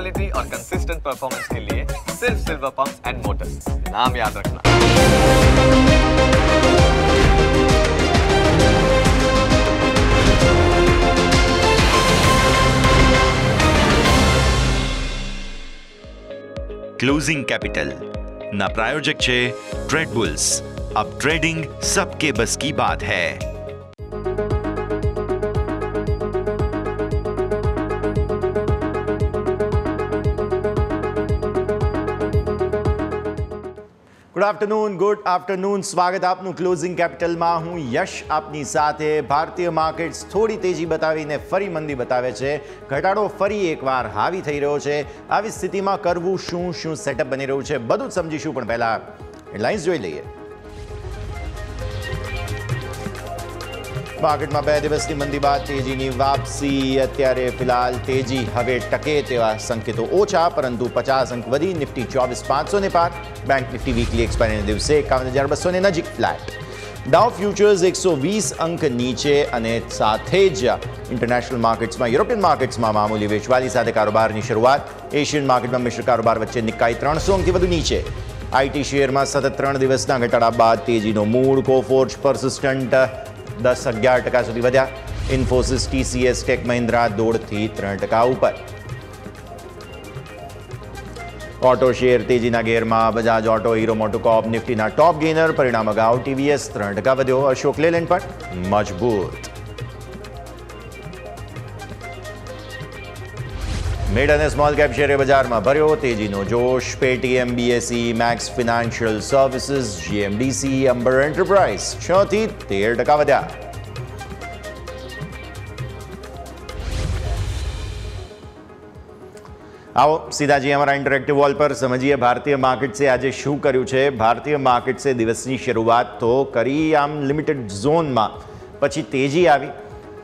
Quality और consistent performance के लिए सिर्फ सिल्वर पंप एंड मोटर्स, नाम याद रखना। क्लोजिंग कैपिटल ना प्रायोजक छे ट्रेडबुल्स। अब ट्रेडिंग सबके बस की बात है। गुड आफ्टरनून, स्वागत आपનું ક્લોઝિંગ કેપિટલમાં। હું યશ આપની સાથે। ભારતીય માર્કેટ્સ થોડી તેજી બતાવીને ફરી મંદી બતાવે છે, ઘટાડો ફરી એકવાર હાવી થઈ રહ્યો છે। આવી સ્થિતિમાં કરવું શું સેટઅપ બની રહ્યું છે બધું જ સમજીશું, પણ પહેલા હેડલાઇન્સ જોઈ લઈએ। માર્કેટમાં 2 દિવસની મંદી બાદ તેજીની વાપસી। અત્યારે ફિલહાલ તેજી હવે ટકે તેવા સંકેતો ઓછા, પરંતુ 50 અંક વધી નિફ્ટી 24,500 પાર। બેંક નિફ્ટી વીકલી એક્સપાયરીના દિવસે 51,200 નજીક ફ્લેટ। ડાઉ ફ્યુચર્સ 120 અંક નીચે, અને સાથે જ ઇન્ટરનેશનલ માર્કેટ્સમાં યુરોપિયન માર્કેટ્સમાં મામૂલી વેચવાલી સાથે કારોબારની શરૂઆત। એશિયન માર્કેટમાં મિશ્ર કારોબાર વચ્ચે નિકાઈ 300 અંકથી વધુ નીચે। આઈટી શેરમાં સતત 3 દિવસના ઘટાડા બાદ તેજીનો મૂળ। કોફોર્જ પરસિસ્ટન્ટ 10-11% સુધી વધ્યા। ઇન્ફોસિસ, ટીસીએસ, ટેક, મહિન્દ્રા 1.5-3% ઉપર। ઓટો શેર તેજીના ગેરમાં। બજાજ ઓટો, હીરો મોટોકોર્પ નિફ્ટીના ટોપ ગેનર, પરિણામ અગાઉ ટીવીએસ 3% વધ્યો। અશોક લેલેન્ડ પણ મજબૂત। મિડ અને સ્મોલ કેપ શેરે બજારમાં ભર્યો તેજીનો જોશ। Paytm, BSE, Max Financial Services, GMDC, Amber Enterprise 6-13% વધ્યા। આવો સીધા જઈએ અમારા ઇન્ટરેક્ટિવ વોલ પર, સમજીએ ભારતીય માર્કેટ્સે આજે શું કર્યું છે। ભારતીય માર્કેટ્સે દિવસની શરૂઆત તો કરી આમ લિમિટેડ ઝોનમાં, પછી તેજી આવી,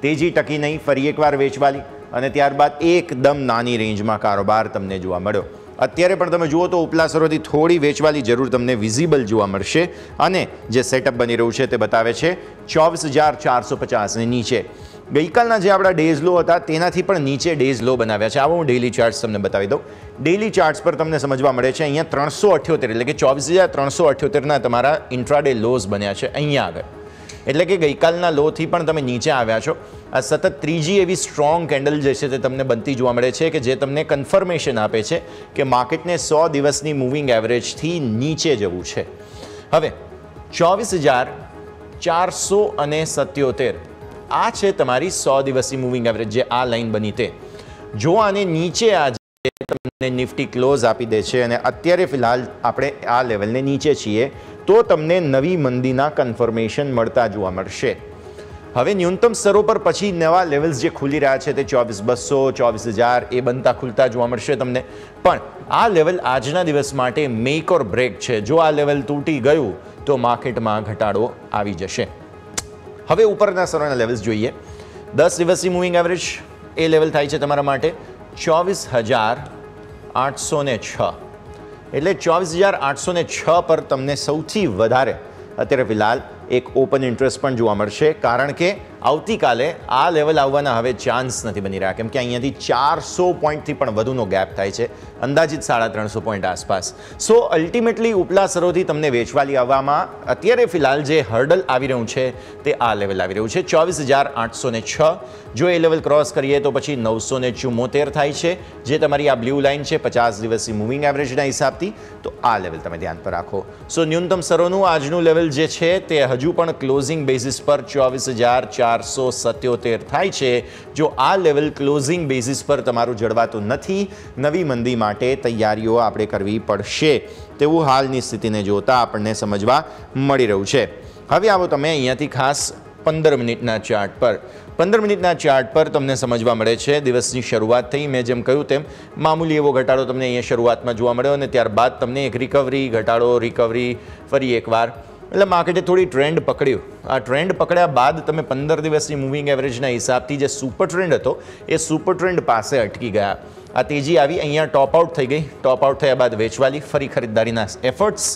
તેજી ટકી નહીં, ફરી એકવાર વેચવાલી, અને ત્યારબાદ એકદમ નાની રેન્જમાં કારોબાર તમને જોવા મળ્યો। અત્યારે પણ તમે જુઓ તો ઉપલા સ્તરોથી થોડી વેચવાલી જરૂર તમને વિઝિબલ જોવા મળશે, અને જે સેટઅપ બની રહ્યું છે તે બતાવે છે 24,450 નીચે। ગઈકાલના જે આપણા ડેઝ લો હતા તેનાથી પણ નીચે ડેઝ લો બનાવ્યા છે। આવો હું ડેઇલી ચાર્ટ્સ તમને બતાવી દઉં। ડેઇલી ચાર્ટ્સ પર તમને સમજવા મળે છે અહીંયા 378, એટલે કે 24,378ના તમારા ઇન્ટ્રાડે લોઝ બન્યા છે અહીંયા આગળ, એટલે કે ગઈકાલના લોથી પણ તમે નીચે આવ્યા છો। આ સતત ત્રીજી એવી સ્ટ્રોંગ કેન્ડલ જે છે તે તમને બનતી જોવા મળે છે, કે જે તમને કન્ફર્મેશન આપે છે કે માર્કેટને 100 દિવસની મૂવિંગ એવરેજથી નીચે જવું છે। હવે 24,477 આ છે તમારી 100 દિવસની મૂવિંગ એવરેજ, જે આ લાઇન બની તે જો આને નીચે આજે તમને નિફ્ટી ક્લોઝ આપી દે છે, અને અત્યારે ફિલહાલ આપણે આ લેવલને નીચે છીએ, તો તમને નવી મંદીના કન્ફર્મેશન મળતા જોવા મળશે। હવે ન્યૂનતમ સ્તરો પર પછી નવા લેવલ્સ જે ખુલી રહ્યા છે તે 24,200, 24,000 એ બનતા ખુલતા જોવા મળશે તમને। પણ આ લેવલ આજના દિવસ માટે મેક ઓર બ્રેક છે। જો આ લેવલ તૂટી ગયું તો માર્કેટમાં ઘટાડો આવી જશે। હવે ઉપરના સ્તરોના લેવલ્સ જોઈએ। 10 દિવસની મૂવિંગ એવરેજ એ લેવલ થાય છે તમારા માટે 24,806, એટલે 24,806 પર તમને સૌથી વધારે અત્યારે ફિલહાલ એક ઓપન ઇન્ટરેસ્ટ પણ જોવા મળશે, કારણ કે આવતીકાલે આ લેવલ આવવાના હવે ચાન્સ નથી બની રહ્યા, કેમ કે અહીંયાથી 400 પોઈન્ટથી પણ વધુનો ગેપ થાય છે, અંદાજિત 350 પોઈન્ટ આસપાસ। સો અલ્ટિમેટલી ઉપલા સ્તરોથી તમને વેચવાલી આવવામાં અત્યારે ફિલહાલ જે હર્ડલ આવી રહ્યું છે તે આ લેવલ આવી રહ્યું છે 24,806। જો એ લેવલ ક્રોસ કરીએ તો પછી 974 થાય છે, જે તમારી આ બ્લુ લાઇન છે 50 દિવસની મૂવિંગ એવરેજના હિસાબથી, તો આ લેવલ તમે ધ્યાન પર રાખો। સો ન્યૂનતમ સ્તરોનું આજનું લેવલ જે છે તે હજુ પણ ક્લોઝિંગ બેઝિસ પર 24,477 થાય છે। જો આ લેવલ ક્લોઝિંગ બેઝિસ પર તમારું જળવાતું નથી, નવી મંદી માટે તૈયારીઓ આપણે કરવી પડશે, તેવું હાલની સ્થિતિને જોતા આપણને સમજવા મળી રહ્યું છે। હવે આવો તમે અહીંયાથી ખાસ 15 મિનિટના ચાર્ટ પર, 15 મિનિટના ચાર્ટ પર તમને સમજવા મળે છે દિવસની શરૂઆત થઈ, મેં જેમ કહ્યું તેમ મામૂલી એવો ઘટાડો તમને અહીંયા શરૂઆતમાં જોવા મળ્યો, અને ત્યારબાદ તમને એક રિકવરી, ઘટાડો, રિકવરી, ફરી એકવાર, એટલે માર્કેટે થોડી ટ્રેન્ડ પકડ્યું। આ ટ્રેન્ડ પકડ્યા બાદ તમે 15 દિવસની મૂવિંગ એવરેજના હિસાબથી જે સુપર ટ્રેન્ડ હતો એ સુપર ટ્રેન્ડ પાસે અટકી ગયા। આ તેજી આવી, અહીંયા ટોપ આઉટ થઈ ગઈ, ટોપ આઉટ થયા બાદ વેચવાલી, ફરી ખરીદદારીના એફર્ટ્સ,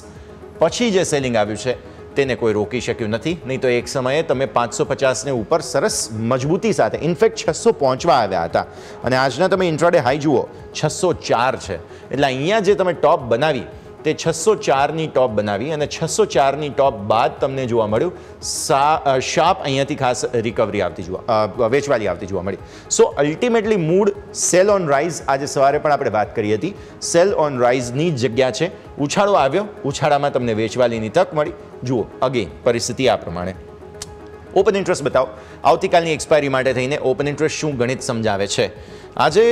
પછી જે સેલિંગ આવ્યું છે તેને કોઈ રોકી શક્યું નથી. નહીં તો એક સમયે તમે 550ને ઉપર સરસ મજબૂતી સાથે, ઇનફેક્ટ 600 પહોંચવા આવ્યા હતા અને આજના તમે ઇન્ટ્રાડે હાઈ જુઓ 604 છે. એટલે અહીંયા જે તમે ટોપ બનાવી તે 604ની ટોપ બનાવી અને 604ની ટોપ બાદ તમને જોવા મળ્યું શાર્પ અહીંયાથી ખાસ રિકવરી આવતી જોવા, વેચવાલી આવતી જોવા મળી. So ultimately mood sell on rise, આજે સવારે પણ આપણે વાત કરી હતી, સેલ ઓન રાઇઝની જગ્યા છે. ઉછાળો આવ્યો, ઉછાળામાં તમને વેચવાલીની તક મળી. જુઓ અગેન પરિસ્થિતિ આ પ્રમાણે. ઓપન ઇન્ટરેસ્ટ બતાવો આવતીકાલની એક્સપાયરી માટે થઈને. ઓપન ઇન્ટરેસ્ટ શું ગણિત સમજાવે છે? આજે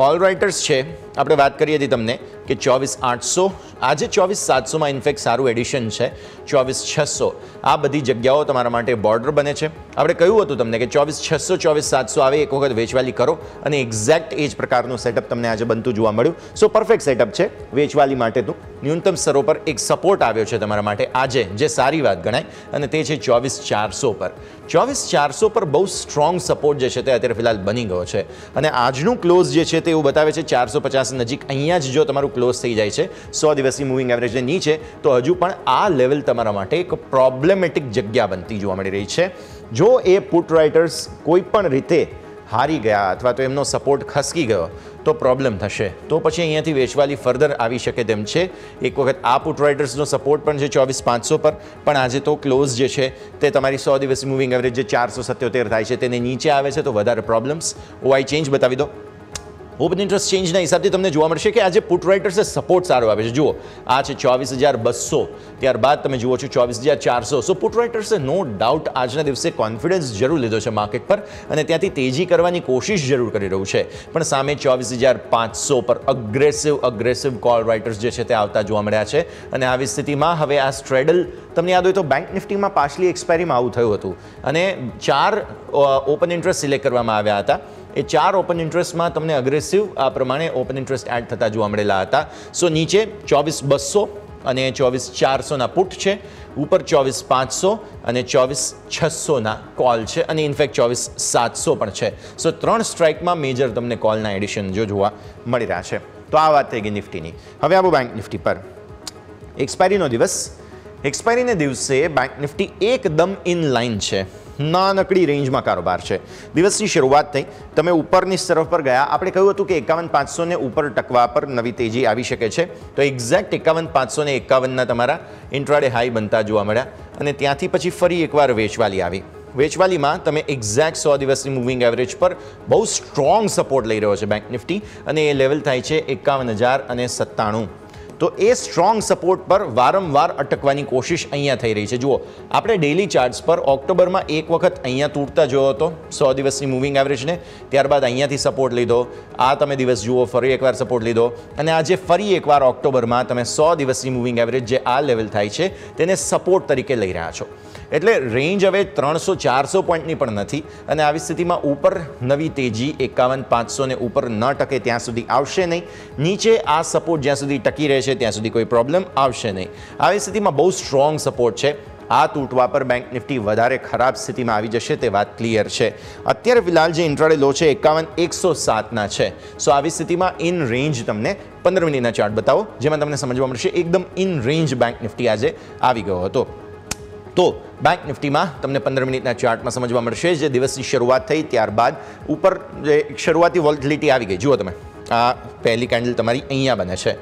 કોલ રાઇટર્સ છે, આપણે વાત કરીએ હતી તમને કે 24800, આજે 24700માં ઇનફેક્ટ સારું એડિશન છે, 24600. આ બધી જગ્યાઓ તમારા માટે બોર્ડર બને છે. આપણે કહ્યું હતું તમને કે 24600 24700 આવે એક વખત વેચવાલી કરો અને એક્ઝેક્ટ એ જ પ્રકારનું સેટઅપ તમને આજે બનતું જોવા મળ્યું. સો પરફેક્ટ સેટઅપ છે વેચવાલી માટેનું. ન્યૂનતમ સ્તરો પર એક સપોર્ટ આવ્યો છે તમારા માટે આજે, જે સારી વાત ગણાય, અને તે છે 24400 પર. 24400 પર બહુ સ્ટ્રોંગ સપોર્ટ જે છે તે અત્યારે ફિલહાલ બની ગયો છે અને આજનું ક્લોઝ જે છે તે એવું બતાવે છે 450 નજીક અહીંયા જ જો તમારું ક્લોઝ થઈ જાય છે 100 દિવસની મૂવિંગ એવરેજને નીચે, તો હજુ પણ આ લેવલ તમારા માટે એક પ્રોબ્લેમેટિક જગ્યા બનતી જોવા મળી રહી છે. જો એ પુટ રાઇટર્સ કોઈપણ રીતે હારી ગયા અથવા તો એમનો સપોર્ટ ખસકી ગયો તો પ્રોબ્લેમ થશે, તો પછી અહીંયાથી વેચવાલી ફર્ધર આવી શકે તેમ છે. એક વખત આ પુટ રાઇટર્સનો સપોર્ટ પણ છે 24500 પર, પણ આજે તો ક્લોઝ જે છે તે તમારી 100 દિવસની મૂવિંગ એવરેજ જે 477 થાય છે તેને નીચે આવે છે, તો વધારે પ્રોબ્લેમ્સ. ઓઆઈ ચેન્જ બતાવી દો. ઓપન ઇન્ટરેસ્ટ ચેન્જના હિસાબથી તમને જોવા મળશે કે આજે પુટ રાઇટર્સે સપોર્ટ સારો આપે છે. જુઓ આ છે 24200, ત્યારબાદ તમે જુઓ છો 24400. સો પુટ રાઇટર્સે નો ડાઉટ આજના દિવસે કોન્ફિડન્સ જરૂર લીધો છે માર્કેટ પર અને ત્યાંથી તેજી કરવાની કોશિશ જરૂર કરી રહ્યું છે, પણ સામે 24500 પર અગ્રેસિવ કોલ રાઇટર્સ જે છે તે આવતા જોવા મળ્યા છે. અને આવી સ્થિતિમાં હવે આ સ્ટ્રેડલ, તમને યાદ હોય તો બેંક નિફ્ટીમાં પાછલી એક્સપાયરીમાં આવું થયું હતું અને 4 ઓપન ઇન્ટરેસ્ટ સિલેક્ટ કરવામાં આવ્યા હતા. એ 4 ઓપન ઇન્ટરેસ્ટમાં તમને અગ્રેસિવ આ પ્રમાણે ઓપન ઇન્ટરેસ્ટ એડ થતા જોવા મળેલા હતા. સો નીચે 24200 અને 24400ના પુટ છે, ઉપર 24500 અને 24600ના કોલ છે અને ઇનફેક્ટ 24700 પણ છે. સો 3 સ્ટ્રાઇકમાં મેજર તમને કોલના એડિશન જો જોવા મળી રહ્યા છે. તો આ વાત થઈ ગઈ નિફ્ટીની. હવે આવો બેંક નિફ્ટી પર. એક્સપાયરીનો દિવસ, એક્સપાયરીને દિવસે બેંક નિફ્ટી એકદમ ઇનલાઇન છે, નાનકડી રેન્જમાં કારોબાર છે. દિવસની શરૂઆત થઈ, તમે ઉપરની તરફ પર ગયા. આપણે કહ્યું હતું કે 51500ને ઉપર ટકવા પર નવી તેજી આવી શકે છે, તો એક્ઝેક્ટ 51551ના તમારા ઇન્ટ્રાડે હાઈ બનતા જોવા મળ્યા અને ત્યાંથી પછી ફરી એકવાર વેચવાલી આવી. વેચવાલીમાં તમે એક્ઝેક્ટ 100 દિવસની મૂવિંગ એવરેજ પર બહુ સ્ટ્રોંગ સપોર્ટ લઈ રહ્યો છે બેંક નિફ્ટી અને એ લેવલ થાય છે 51097. તો એ સ્ટ્રોંગ સપોર્ટ પર વારંવાર અટકવાની કોશિશ અહીંયા થઈ રહી છે. જુઓ આપણે ડેઇલી ચાર્ટ્સ પર ઓક્ટોબરમાં એક વખત અહીંયા તૂટતા જોયો હતો 100 દિવસની મૂવિંગ એવરેજને, ત્યારબાદ અહીંયાથી સપોર્ટ લીધો. આ તમે દિવસ જુઓ, ફરી એકવાર સપોર્ટ લીધો અને આજે ફરી એકવાર ઓક્ટોબરમાં તમે 100 દિવસની મૂવિંગ એવરેજ જે આ લેવલ થાય છે તેને સપોર્ટ તરીકે લઈ રહ્યા છો. એટલે રેન્જ હવે 300-400 પોઈન્ટની પણ નથી અને આવી સ્થિતિમાં ઉપર નવી તેજી 51500ને ઉપર ન ટકે ત્યાં સુધી આવશે નહીં. નીચે આ સપોર્ટ જ્યાં સુધી ટકી રહે છે ત્યાં સુધી કોઈ પ્રોબ્લેમ આવશે નહીં. આવી સ્થિતિમાં બહુ સ્ટ્રોંગ સપોર્ટ છે, આ તૂટવા પર બેંક નિફ્ટી વધારે ખરાબ સ્થિતિમાં આવી જશે તે વાત ક્લિયર છે. અત્યારે ફિલહાલ જે ઇન્ટ્રાડે લો છે 51107ના છે. સો આવી સ્થિતિમાં ઇન રેન્જ, તમને 15 મિનિટના ચાર્ટ બતાવો જેમાં તમને સમજવા મળશે એકદમ ઇન રેન્જ બેંક નિફ્ટી આજે આવી ગયો હતો. તો બેંક નિફ્ટીમાં તમને 15 મિનિટના ચાર્ટમાં સમજવા મળશે જે દિવસની શરૂઆત થઈ ત્યારબાદ ઉપર જે શરૂઆતી વોલ્ટિલિટી આવી ગઈ. જુઓ તમે આ પહેલી કેન્ડલ તમારી અહીંયા બને છે,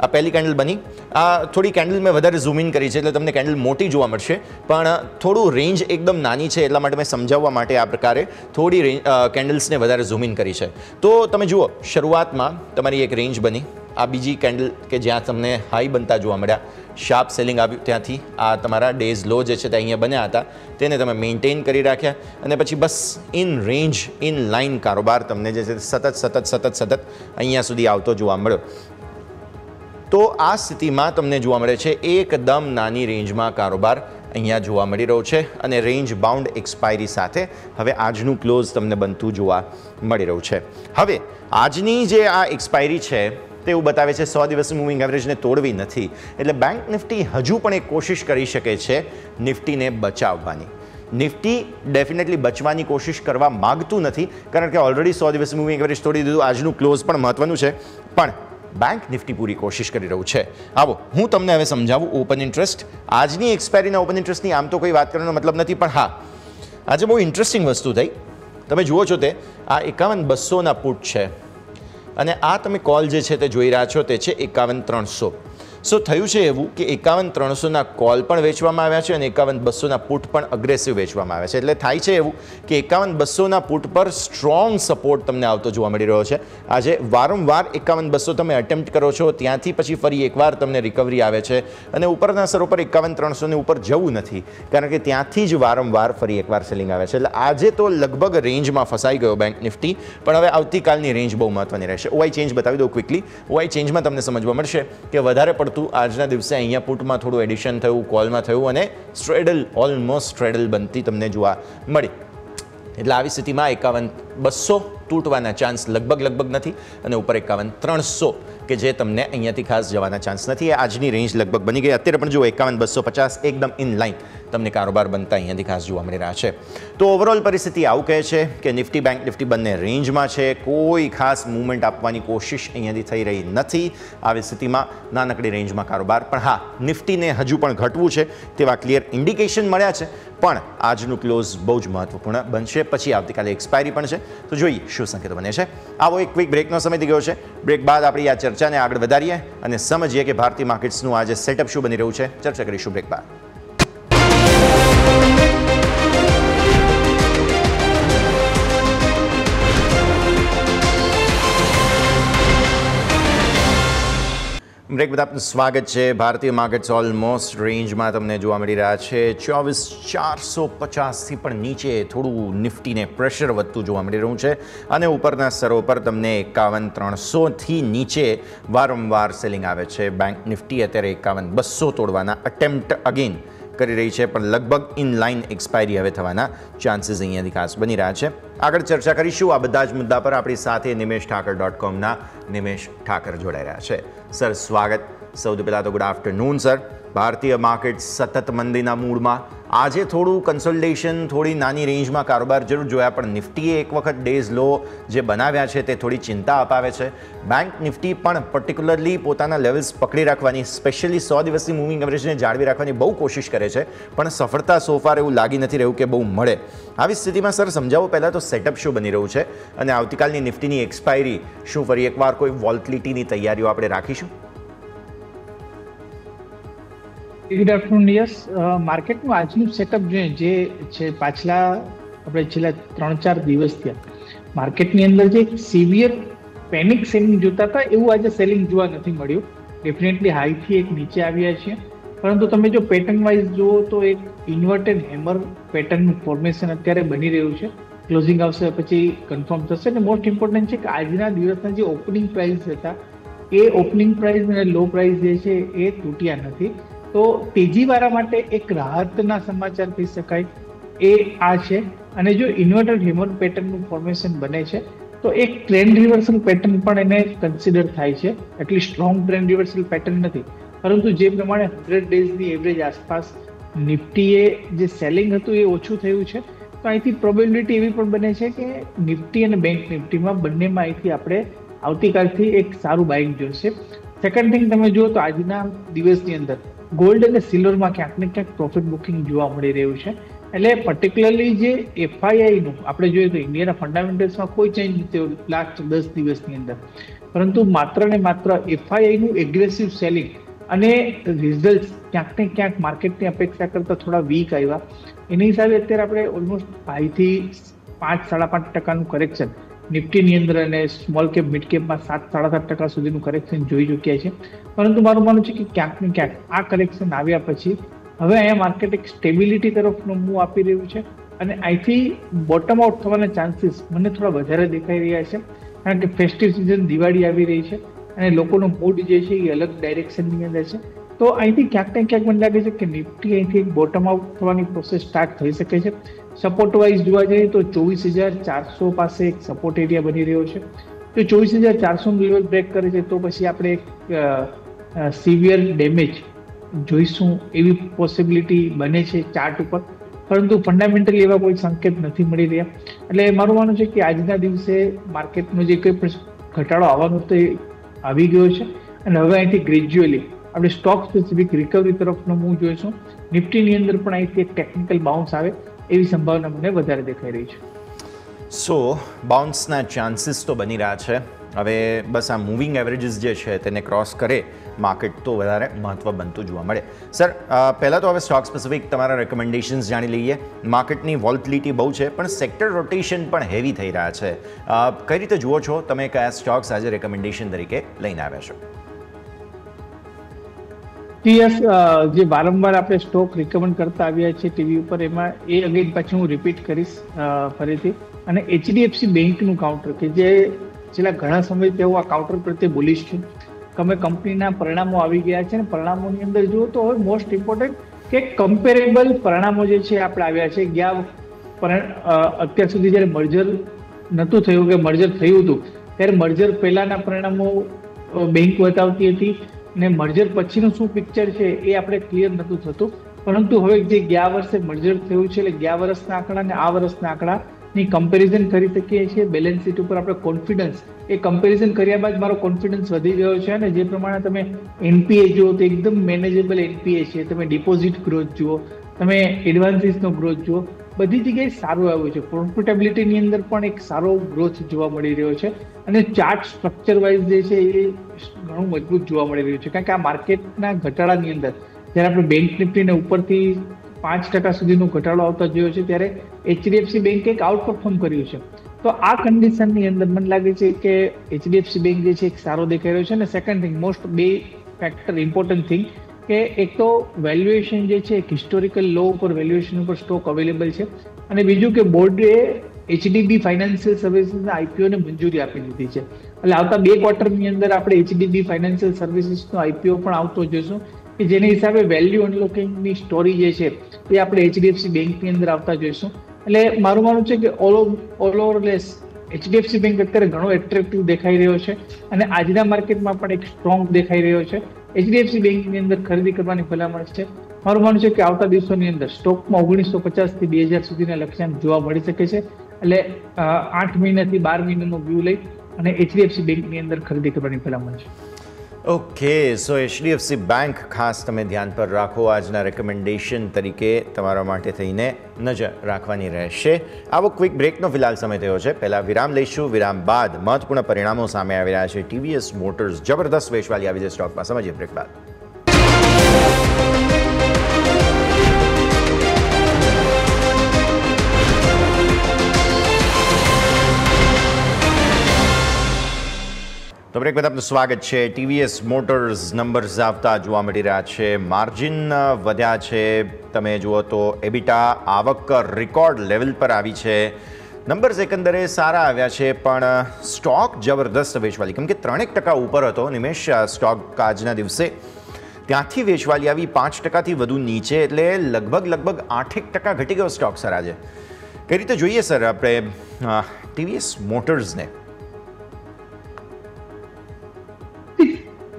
આ પહેલી કેન્ડલ બની. આ થોડી કેન્ડલ મેં વધારે ઝૂમ ઇન કરી છે એટલે તમને કેન્ડલ મોટી જોવા મળશે, પણ થોડું રેન્જ એકદમ નાની છે એટલા માટે મેં સમજાવવા માટે આ પ્રકારે થોડી રેન્જ કેન્ડલ્સને વધારે ઝૂમ ઇન કરી છે. તો તમે જુઓ શરૂઆતમાં તમારી એક રેન્જ બની, આ બીજી કેન્ડલ કે જ્યાં તમને હાઈ બનતા જોવા મળ્યા, શાર્પ સેલિંગ આવ્યું ત્યાંથી. આ તમારા ડેઝ લો જે છે તે અહીંયા બન્યા હતા તેને તમે મેન્ટેન કરી રાખ્યા અને પછી બસ ઇન રેન્જ ઇન લાઇન કારોબાર તમને જે છે સતત અહીંયા સુધી આવતો જોવા મળ્યો. તો આ સ્થિતિમાં તમને જોવા મળે છે એકદમ નાની રેન્જમાં કારોબાર અહીંયા જોવા મળી રહ્યો છે અને રેન્જ બાઉન્ડ એક્સપાયરી સાથે હવે આજનું ક્લોઝ તમને બનતું જોવા મળી રહ્યું છે. હવે આજની જે આ એક્સપાયરી છે તે એવું બતાવે છે 100 દિવસની મૂવિંગ એવરેજને તોડવી નથી, એટલે બેંક નિફ્ટી હજુ પણ એક કોશિશ કરી શકે છે નિફ્ટીને બચાવવાની. નિફ્ટી ડેફિનેટલી બચવાની કોશિશ કરવા માગતું નથી કારણ કે ઓલરેડી 100 દિવસની મૂવિંગ એવરેજ તોડી દીધું. આજનું ક્લોઝ પણ મહત્ત્વનું છે, પણ बैंक निफ्टी पूरी कोशिश करी रह्यु छे। आवो हूँ तमने हवे समझावू ओपन इंटरेस्ट आजनी एक्सपायरी ने ओपन इंटरेस्ट आम तो कोई बात करवानो मतलब नहीं, पण हाँ आज बहुत इंटरेस्टिंग वस्तु थी। तमे जुओ छो ते आ 51,200 ना पुट छे अने आ तमे कॉल जे छे ते जोई रह्या छो ते छे 51,300। सो थयुं छे एवुं के 51,300 ना कॉल पण वेचवामां आव्या छे अने 51,200 ना पुट पण अग्रेसिव वेचवामां आव्या छे, एटले थाय छे एवुं के 51,200 ना पुट पर स्ट्रोंग सपोर्ट तमने आवतो जोवा मळी रह्यो छे। आजे वारंवार 51,200 तमे अटेम्प्ट करो छो त्यांथी पछी फरी एकवार तमने रिकवरी आवे छे अने उपरना स्तर पर 51,300 ने उपर जवुं नथी कारण के त्यांथी ज वारंवार फरी एकवार सेलिंग आवे छे। एटले आजे तो लगभग रेंजमां फसाई गयो बेंक निफ्टी, पण हवे आवतीकालनी रेंज बहू महत्वनी रहेशे। ओआई चेंज बतावी दो क्विकली, ओआई चेंजमां तमने समजवा मळशे के वधारे तो आज दिवसे अँ पुट में थोड़ा एडिशन थयु, कॉल में थयु अने स्ट्रेडल ऑलमोस्ट स्ट्रेडल बनती तमने जोवा मळी। एटले आवी स्थिति में 51,200 तूटवाना चांस लगभग नहीं और ऊपर 51,300 कि जे तमने अहींयाथी खास जवाना चांस नहीं। आजनी रेंज लगभग बनी गई। अत्यारे पण जो 51,250 एकदम इन लाइन तमने कारोबार बनता अहींयाथी खास जोवा मळी रह्या छे। तो ओवरऑल परिस्थिति आवुं कहे छे कि निफ्टी बैंक निफ्टी बंने रेंज में है, कोई खास मूवमेंट आपवानी कोशिश अहींयाथी थई रही नथी। आवी स्थिति में नानकड़ी रेंज में कारोबार, पण हाँ निफ्टी ने हजू पण घटवू छे तेवा क्लियर इंडिकेशन मळ्या छे, पण आजनुं क्लोज बहु ज महत्वपूर्ण बनशे। पछी आवतीकाले एक्सपायरी पण छे तो जोईए शुं संकेत बने छे। आवो एक क्विक ब्रेकनो समय थी गयो छे। ब्रेक बाद आपणी आ चर्चा ने आगळ वधारीए अने समझीए कि भारतीय मार्केट्सनुं आज सेटअप शुं बनी रह्युं छे। चर्चा करीशुं ब्रेक बाद। ब्रेक बाद आपनु स्वागत है। भारतीय मार्केट्स ऑलमोस्ट रेंज में तमने जोवा मळी रह्या छे। 24,450 थी पण नीचे थोड़ू निफ्टी ने प्रेशर वधतुं जोवा मळी रह्युं छे अने उपरना स्तरो पर तमने 51,300 थी नीचे वारंवार सेलिंग आवे छे। बैंक निफ्टी अत्यारे 51,200 तोड़वाना अटेम्प्ट अगेन करी रही है, पर लगभग इन लाइन एक्सपायरी हवे थवाना चांसेस अहींयाथी खास बनी रह्या छे। आगळ चर्चा करीशुं। आ बधा ज मुद्दा पर आपणी साथे nimeshthakar.com ना निमेश ठाकर जोड़ाई रह्या छे। सर स्वागत। सौथी पहला तो गुड आफ्टरनून सर। भारतीय मार्केट सतत मंदी मूड में आजे थोड़ू कंसोलिडेशन थोड़ी नानी रेंज में कारोबार जरूर जोया, पर निफ्टीए एक वक्त डेज लो जो बनाव्या है ते थोड़ी चिंता अपावे छे। बैंक निफ्टी पण पर्टिक्युलरली पोताना लेवल्स पकड़ी राखवानी स्पेशली 100 दिवसनी मूविंग एवरेज ने जाळवी राखवानी बहु कोशिश करे छे, पण सफलता सोफार एवुं लागी नथी रह्युं के बहु मळे। आवी स्थिति में सर समझावो पहला तो सेटअप शू बनी रह्युं छे अने आवतीकालनी निफ्टीनी एक्सपायरी शू फरी एकवार कोई वोलेटिलिटीनी तैयारीओ आपणे राखीशुं? Good afternoon. यस, मार्केट में आज सेटअप जो पाछला अपने छेल्ला 3-4 दिवस थया मार्केट नी अंदर जो सीवियर पेनिक सेलिंग जोता था एवं आज सेलिंग जोवा नथी मळ्युं। डेफिनेटली हाई थी एक नीचे आव्या छे, परंतु तमे जो पेटर्न वाइज जुओ तो एक इन्वर्टेड हेमर पेटर्न फॉर्मेशन अत्यारे बनी रह्युं छे। क्लोजिंग आवशे पछी कन्फर्म थशे अने मोस्ट इम्पोर्टंट छे कि आजना दिवसना जे ओपनिंग प्राइस हता ए ओपनिंग प्राइस अने लो प्राइस जे छे ए तूट्या नथी, तो तेजीवारा माटे एक राहतना समाचार कही शकाय ए आ छे। अने जो इन्वर्टेड हेमर पेटर्न फॉर्मेशन बने छे तो एक ट्रेंड रिवर्सल पेटर्न पण एने कन्सिडर थाय छे। एटली स्ट्रोंग ट्रेंड रिवर्सल पेटर्न नथी, परंतु जे प्रमाणे 100 डेजनी एवरेज आसपास निफ्टीए जे सेलिंग हतुं ए ओछुं थयुं छे, तो आईथी प्रोबेबिलिटी एवी पण बने छे कि निफ्टी अने बेंक निफ्टीमां बंनेमां आईथी आपणे आवतीकालथी एक सारुं बाइंग जोईशे। सेकंड थिंग तमे जुओ तो आजना दिवसनी अंदर गोल्ड अने सिल्वर में क्यांक ने क्यांक प्रॉफिट बुकिंग जोवा मळी रह्युं छे। एटले पर्टिक्युलरली जे एफआईआई नुं आपणे जोईए तो इंडियाना फंडामेंटल्स में कोई चेंज नथी थयो लास्ट 10 दिवसनी अंदर, परंतु मात्र ने मात्र एफआईआई नुं एग्रेसिव सेलिंग अने रिजल्ट्स क्यांक ने क्यांक मार्केटनी अपेक्षा करता थोड़ा वीक आव्या। एनी हिसाबे अत्यारे आपणे ऑलमोस्ट 5 થી 5.5% करेक्शन निफ्टीनी अंदर अने स्मॉल केप मिड केप में 7-7.5% सुधीनुं करेक्शन जोई चूक्या छे, परंतु मारुं मानવું છે કે ક્યાંક ને ક્યાંક આ करेक्शन આવ્યા પછી હવે અહીંયા માર્કેટ એક સ્ટેબિલિટી તરફનો મૂવ આપી રહ્યું છે અને અહીંથી બોટમ આઉટ થવાના ચાન્સીસ મને થોડા વધારે દેખાઈ રહ્યા છે, કારણ કે ફેસ્ટિવ સિઝન દિવાળી આવી રહી છે અને લોકોનો મૂડ જે છે એ અલગ ડાયરેક્શનની અંદર છે। તો અહીંથી ક્યાંક ને ક્યાંક મને લાગે છે કે નિફ્ટી અહીંથી એક બોટમ આઉટ થવાની પ્રોસેસ સ્ટાર્ટ થઈ શકે છે। सपोर्ट वाइज जुआ जाए तो 24,400 पास एक सपोर्ट एरिया बनी रह्यो छे, तो 24,400 लेवल ब्रेक करे तो पछी आपणे एक सीवियर डेमेज जोईशुं एवी पॉसिबिलिटी बने छे चार्ट उपर, परंतु फंडामेंटली एवा कोई संकेत नथी मळी रह्या। एटले मारुं मानવું છે કે આજના દિવસે માર્કેટનો જે કંઈ ઘટાડો આવવાનો હતો એ આવી ગયો છે અને હવે અહીંથી ગ્રેજ્યુઅલી આપણે સ્ટોક સ્પેસિફિક રિકવરી તરફનો મૂવ જોઈશું. નિફ્ટીની અંદર પણ અહીંથી એક ટેકનિકલ બાઉન્સ આવે એવી સંભાવના મને વધારે દેખાઈ રહી છે. સો બાઉન્સના ચાન્સીસ તો બની રહ્યા છે. હવે બસ આ મૂવિંગ એવરેજીસ જે છે તેને ક્રોસ કરે માર્કેટ તો વધારે મહત્ત્વ બનતું જોવા મળે. સર પહેલાં તો હવે સ્ટોક સ્પેસિફિક તમારા રેકમેન્ડેશન્સ જાણી લઈએ. માર્કેટની વોલ્ટિલિટી બહુ છે પણ સેક્ટર રોટેશન પણ હેવી થઈ રહ્યા છે. કઈ રીતે જુઓ છો તમે? કયા સ્ટોક્સ આજે રેકમેન્ડેશન તરીકે લઈને આવ્યા છો? ટીએસ જે વારંવાર આપણે સ્ટોક રિકમેન્ડ કરતા આવ્યા છીએ ટીવી ઉપર, એમાં એ અગેન પાછી હું રિપીટ કરીશ ફરીથી. અને એચડીએફસી બેંકનું કાઉન્ટર કે જે છેલ્લા ઘણા સમયથી એવું આ કાઉન્ટર પ્રત્યે બુલિશ છે. તમે કંપનીના પરિણામો આવી ગયા છે અને પરિણામોની અંદર જુઓ તો હવે મોસ્ટ ઇમ્પોર્ટન્ટ કે કમ્પેરેબલ પરિણામો જે છે આપણે આવ્યા છે. અત્યાર સુધી જ્યારે મર્જર નહોતું થયું કે મર્જર થયું હતું ત્યારે મર્જર પહેલાંના પરિણામો બેંક બતાવતી હતી અને મર્જર પછીનું શું પિક્ચર છે એ આપણે ક્લિયર નહોતું થતું. પરંતુ હવે જે ગયા વર્ષે મર્જર થયું છે એટલે ગયા વર્ષના આંકડા અને આ વર્ષના આંકડા ની કમ્પેરિઝન કરી શકીએ છીએ. બેલેન્સ શીટ ઉપર આપણે કોન્ફિડન્સ એ કમ્પેરિઝન કર્યા બાદ મારો કોન્ફિડન્સ વધી ગયો છે. અને જે પ્રમાણે તમે એનપીએ જુઓ તો એકદમ મેનેજેબલ એનપીએ છે. તમે ડિપોઝિટ ગ્રોથ જુઓ, તમે એડવાન્સીસનો ગ્રોથ જુઓ, બધી જગ્યાએ સારું આવ્યું છે. પ્રોફિટેબિલિટીની અંદર પણ એક સારો ગ્રોથ જોવા મળી રહ્યો છે. અને ચાર્ટ સ્ટ્રક્ચર વાઇઝ જે છે એ ઘણું મજબૂત જોવા મળી રહ્યું છે. કારણ કે આ માર્કેટના ઘટાડાની અંદર જ્યારે આપણે બેંક નિફ્ટીને ઉપરથી 5% સુધીનો ઘટાડો આવતા જોયો છે ત્યારે એચડીએફસી બેંકે એક આઉટ પરફોર્મ કર્યું છે. તો આ કન્ડિશનની અંદર મને લાગે છે કે એચડીએફસી બેંક જે છે એક સારો દેખાઈ રહ્યો છે. અને સેકન્ડ થિંગ, મોસ્ટ બે ફેક્ટર ઇમ્પોર્ટન્ટ થિંગ કે એક તો વેલ્યુએશન જે છે એક હિસ્ટોરિકલ લો ઉપર વેલ્યુએશન ઉપર સ્ટોક અવેલેબલ છે. અને બીજું કે બોર્ડે એચડીબી ફાઇનાન્શિયલ સર્વિસીસના આઈપીઓને મંજૂરી આપી દીધી છે. એટલે આવતા 2 ક્વાર્ટરની અંદર આપણે એચડીબી ફાઇનાન્શિયલ સર્વિસીસનો આઈપીઓ પણ આવતો જોઈશું કે જેના હિસાબે વેલ્યુ અનલોકિંગની સ્ટોરી જે છે એ આપણે એચડીએફસી બેંકની અંદર આવતા જોઈશું. એટલે મારું માનવું છે કે ઓલ ઓવરલેસ એચડીએફસી બેંક અત્યારે ઘણો એટ્રેક્ટિવ દેખાઈ રહ્યો છે અને આજના માર્કેટમાં પણ એક સ્ટ્રોંગ દેખાઈ રહ્યો છે. એચડીએફસી બેંકની અંદર ખરીદી કરવાની ભલામણ છે. મારું માનવું છે કે આવતા દિવસોની અંદર સ્ટોકમાં 1950 થી 2000 સુધીના લક્ષ્યાંક જોવા મળી શકે છે. એટલે 8 મહિનાથી 12 મહિનાનો વ્યૂ લઈ અને એચડીએફસી બેંકની અંદર ખરીદી કરવાની ભલામણ છે. ઓકે, સો એચડીએફસી બેંક ખાસ તમે ધ્યાન પર રાખો. આજના રેકમેન્ડેશન તરીકે તમારા માટે થઈને નજર રાખવાની રહેશે. આવો ક્વિક બ્રેકનો ફિલહાલ સમય થયો છે. પહેલાં વિરામ લઈશું. વિરામ બાદ મહત્વપૂર્ણ પરિણામો સામે આવી રહ્યા છે. ટીવીએસ મોટર્સ જબરદસ્ત વેચવાલી આવી છે સ્ટોકમાં. સમજીએ બ્રેક બાદ. તો બ્રેક બાદ આપનું સ્વાગત છે. ટીવીએસ મોટર્સ નંબર્સ આવતા જોવા મળી રહ્યા છે. માર્જિન વધ્યા છે. તમે જુઓ તો એબિટા આવક રેકોર્ડ લેવલ પર આવી છે. નંબર્સ એકંદરે સારા આવ્યા છે પણ સ્ટોક જબરદસ્ત વેચવાલી, કેમ કે 3% ઉપર હતો નિમેશ સ્ટોક આજના દિવસે, ત્યાંથી વેચવાલી આવી 5%થી વધુ નીચે, એટલે લગભગ 8% ઘટી ગયો સ્ટોક સર આજે. કઈ રીતે જોઈએ સર આપણે ટીવીએસ મોટર્સને?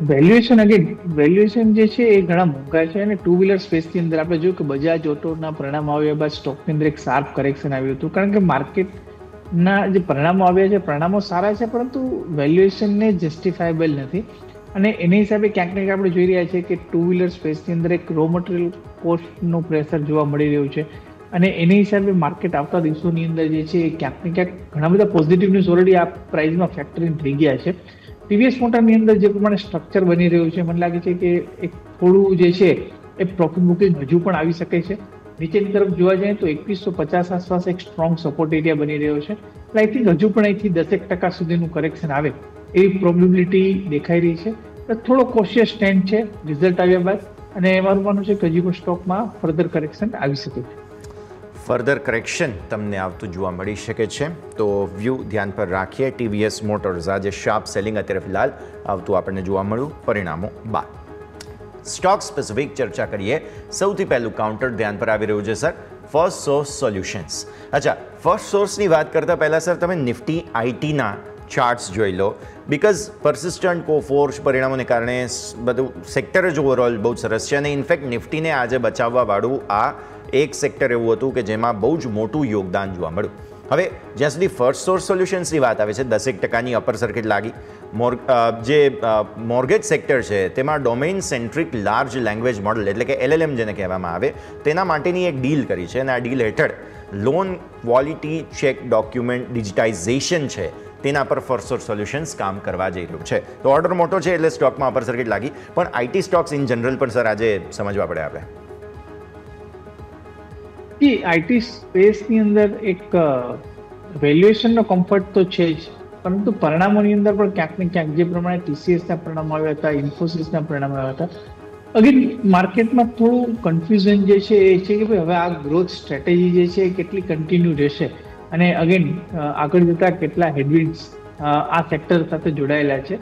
વેલ્યુએશન અગેન વેલ્યુએશન જે છે એ ઘણા મોંઘા છે. અને ટુ વ્હીલર સ્પેસની અંદર આપણે જોયું કે બજાજ ઓટોના પરિણામ આવ્યા બાદ સ્ટોકની અંદર એક શાર્પ કરેક્શન આવ્યું હતું. કારણ કે માર્કેટના જે પરિણામો આવ્યા છે પરિણામો સારા છે પરંતુ વેલ્યુએશનને જસ્ટિફાયેબલ નથી. અને એના હિસાબે ક્યાંક ને ક્યાંક આપણે જોઈ રહ્યા છીએ કે ટુ વ્હીલર સ્પેસની અંદર એક રો મટીરિયલ કોસ્ટનું પ્રેશર જોવા મળી રહ્યું છે. અને એના હિસાબે માર્કેટ આવતા દિવસોની અંદર જે છે એ ક્યાંક ને ક્યાંક ઘણા બધા પોઝિટિવ ન્યૂઝ ઓલરેડી આ પ્રાઇઝમાં ફેક્ટરિંગ થઈ ગયા છે. ટીવીએસ મોટરની અંદર જે પ્રમાણે સ્ટ્રક્ચર બની રહ્યું છે મને લાગે છે કે એક થોડું જે છે એ પ્રોફિટ બુકિંગ હજુ પણ આવી શકે છે. નીચેની તરફ જોવા જઈએ તો 2150 આસપાસ એક સ્ટ્રોંગ સપોર્ટ એરિયા બની રહ્યો છે. એટલે આઈ થિંક હજુ પણ અહીંથી 10% સુધીનું કરેક્શન આવે એવી પ્રોબેબિલિટી દેખાઈ રહી છે. એટલે થોડો કોશિયસ સ્ટેન્ડ છે રિઝલ્ટ આવ્યા બાદ. અને મારું માનવું છે કે હજી કોઈ સ્ટોકમાં ફર્ધર કરેક્શન આવી શકે છે. ફર્ધર કરેક્શન તમને આવતું જોવા મળી શકે છે. તો વ્યૂ ધ્યાન પર રાખીએ. ટીવીએસ મોટર્સ આજે શાર્પ સેલિંગ અત્યારે ફિલહાલ આવતું આપણને જોવા મળ્યું. પરિણામો બાદ સ્ટોક સ્પેસિફિક ચર્ચા કરીએ. સૌથી પહેલું કાઉન્ટર ધ્યાન પર આવી રહ્યું છે સર, ફર્સ્ટ સોર્સ સોલ્યુશન્સ. અચ્છા, ફર્સ્ટ સોર્સની વાત કરતાં પહેલાં સર તમે નિફ્ટી આઈટીના ચાર્ટ્સ જોઈ લો, બિકોઝ પરસિસ્ટન્ટ કોફોર્સ પરિણામોને કારણે બધું સેક્ટર જ ઓવરઓલ બહુ સરસ છે. અને ઇનફેક્ટ નિફ્ટીને આજે બચાવવાવાળું આ એક સેક્ટર એવું હતું કે જેમાં બહુ જ મોટું યોગદાન જોવા મળ્યું. હવે જ્યાં સુધી ફર્સ્ટ સોર્સ સોલ્યુશન્સની વાત આવે છે 10% અપર સર્કિટ લાગી. જે મોર્ગેજ સેક્ટર છે તેમાં domain centric large language model એટલે કે LLM જેને કહેવામાં આવે તેના માટેની એક ડીલ કરી છે અને આ ડીલ હેઠળ loan quality check document digitisation છે તેના પર ફર્સ્ટ સોર્સ સોલ્યુશન્સ કામ કરવા જઈ રહ્યું છે. તો ઓર્ડર મોટો છે એટલે સ્ટોકમાં અપર સર્કિટ લાગી, પણ આઈટી સ્ટોક્સ ઇન જનરલ પણ સર આજે સમજવા પડે આપણે. आईटी स्पेस ની અંદર એક વેલ્યુએશન નો કમ્ફર્ટ તો છે જ, પરંતુ પરિણામોની અંદર પણ ક્યાંક ને ક્યાંક જે પ્રમાણે TCS ના પરિણામો આવ્યા હતા, ઇન્ફોસિસ ના પરિણામો આવ્યા હતા, અગેન માર્કેટમાં થોડું કન્ફ્યુઝન જે છે એ છે કે ભાઈ હવે આ ગ્રોથ સ્ટ્રેટેજી જે છે એ કેટલી કન્ટિન્યુ રહેશે અને અગેન આગળ જતા કેટલા હેડવિન્ડ્સ આ સેક્ટર સાથે જોડાયેલા છે.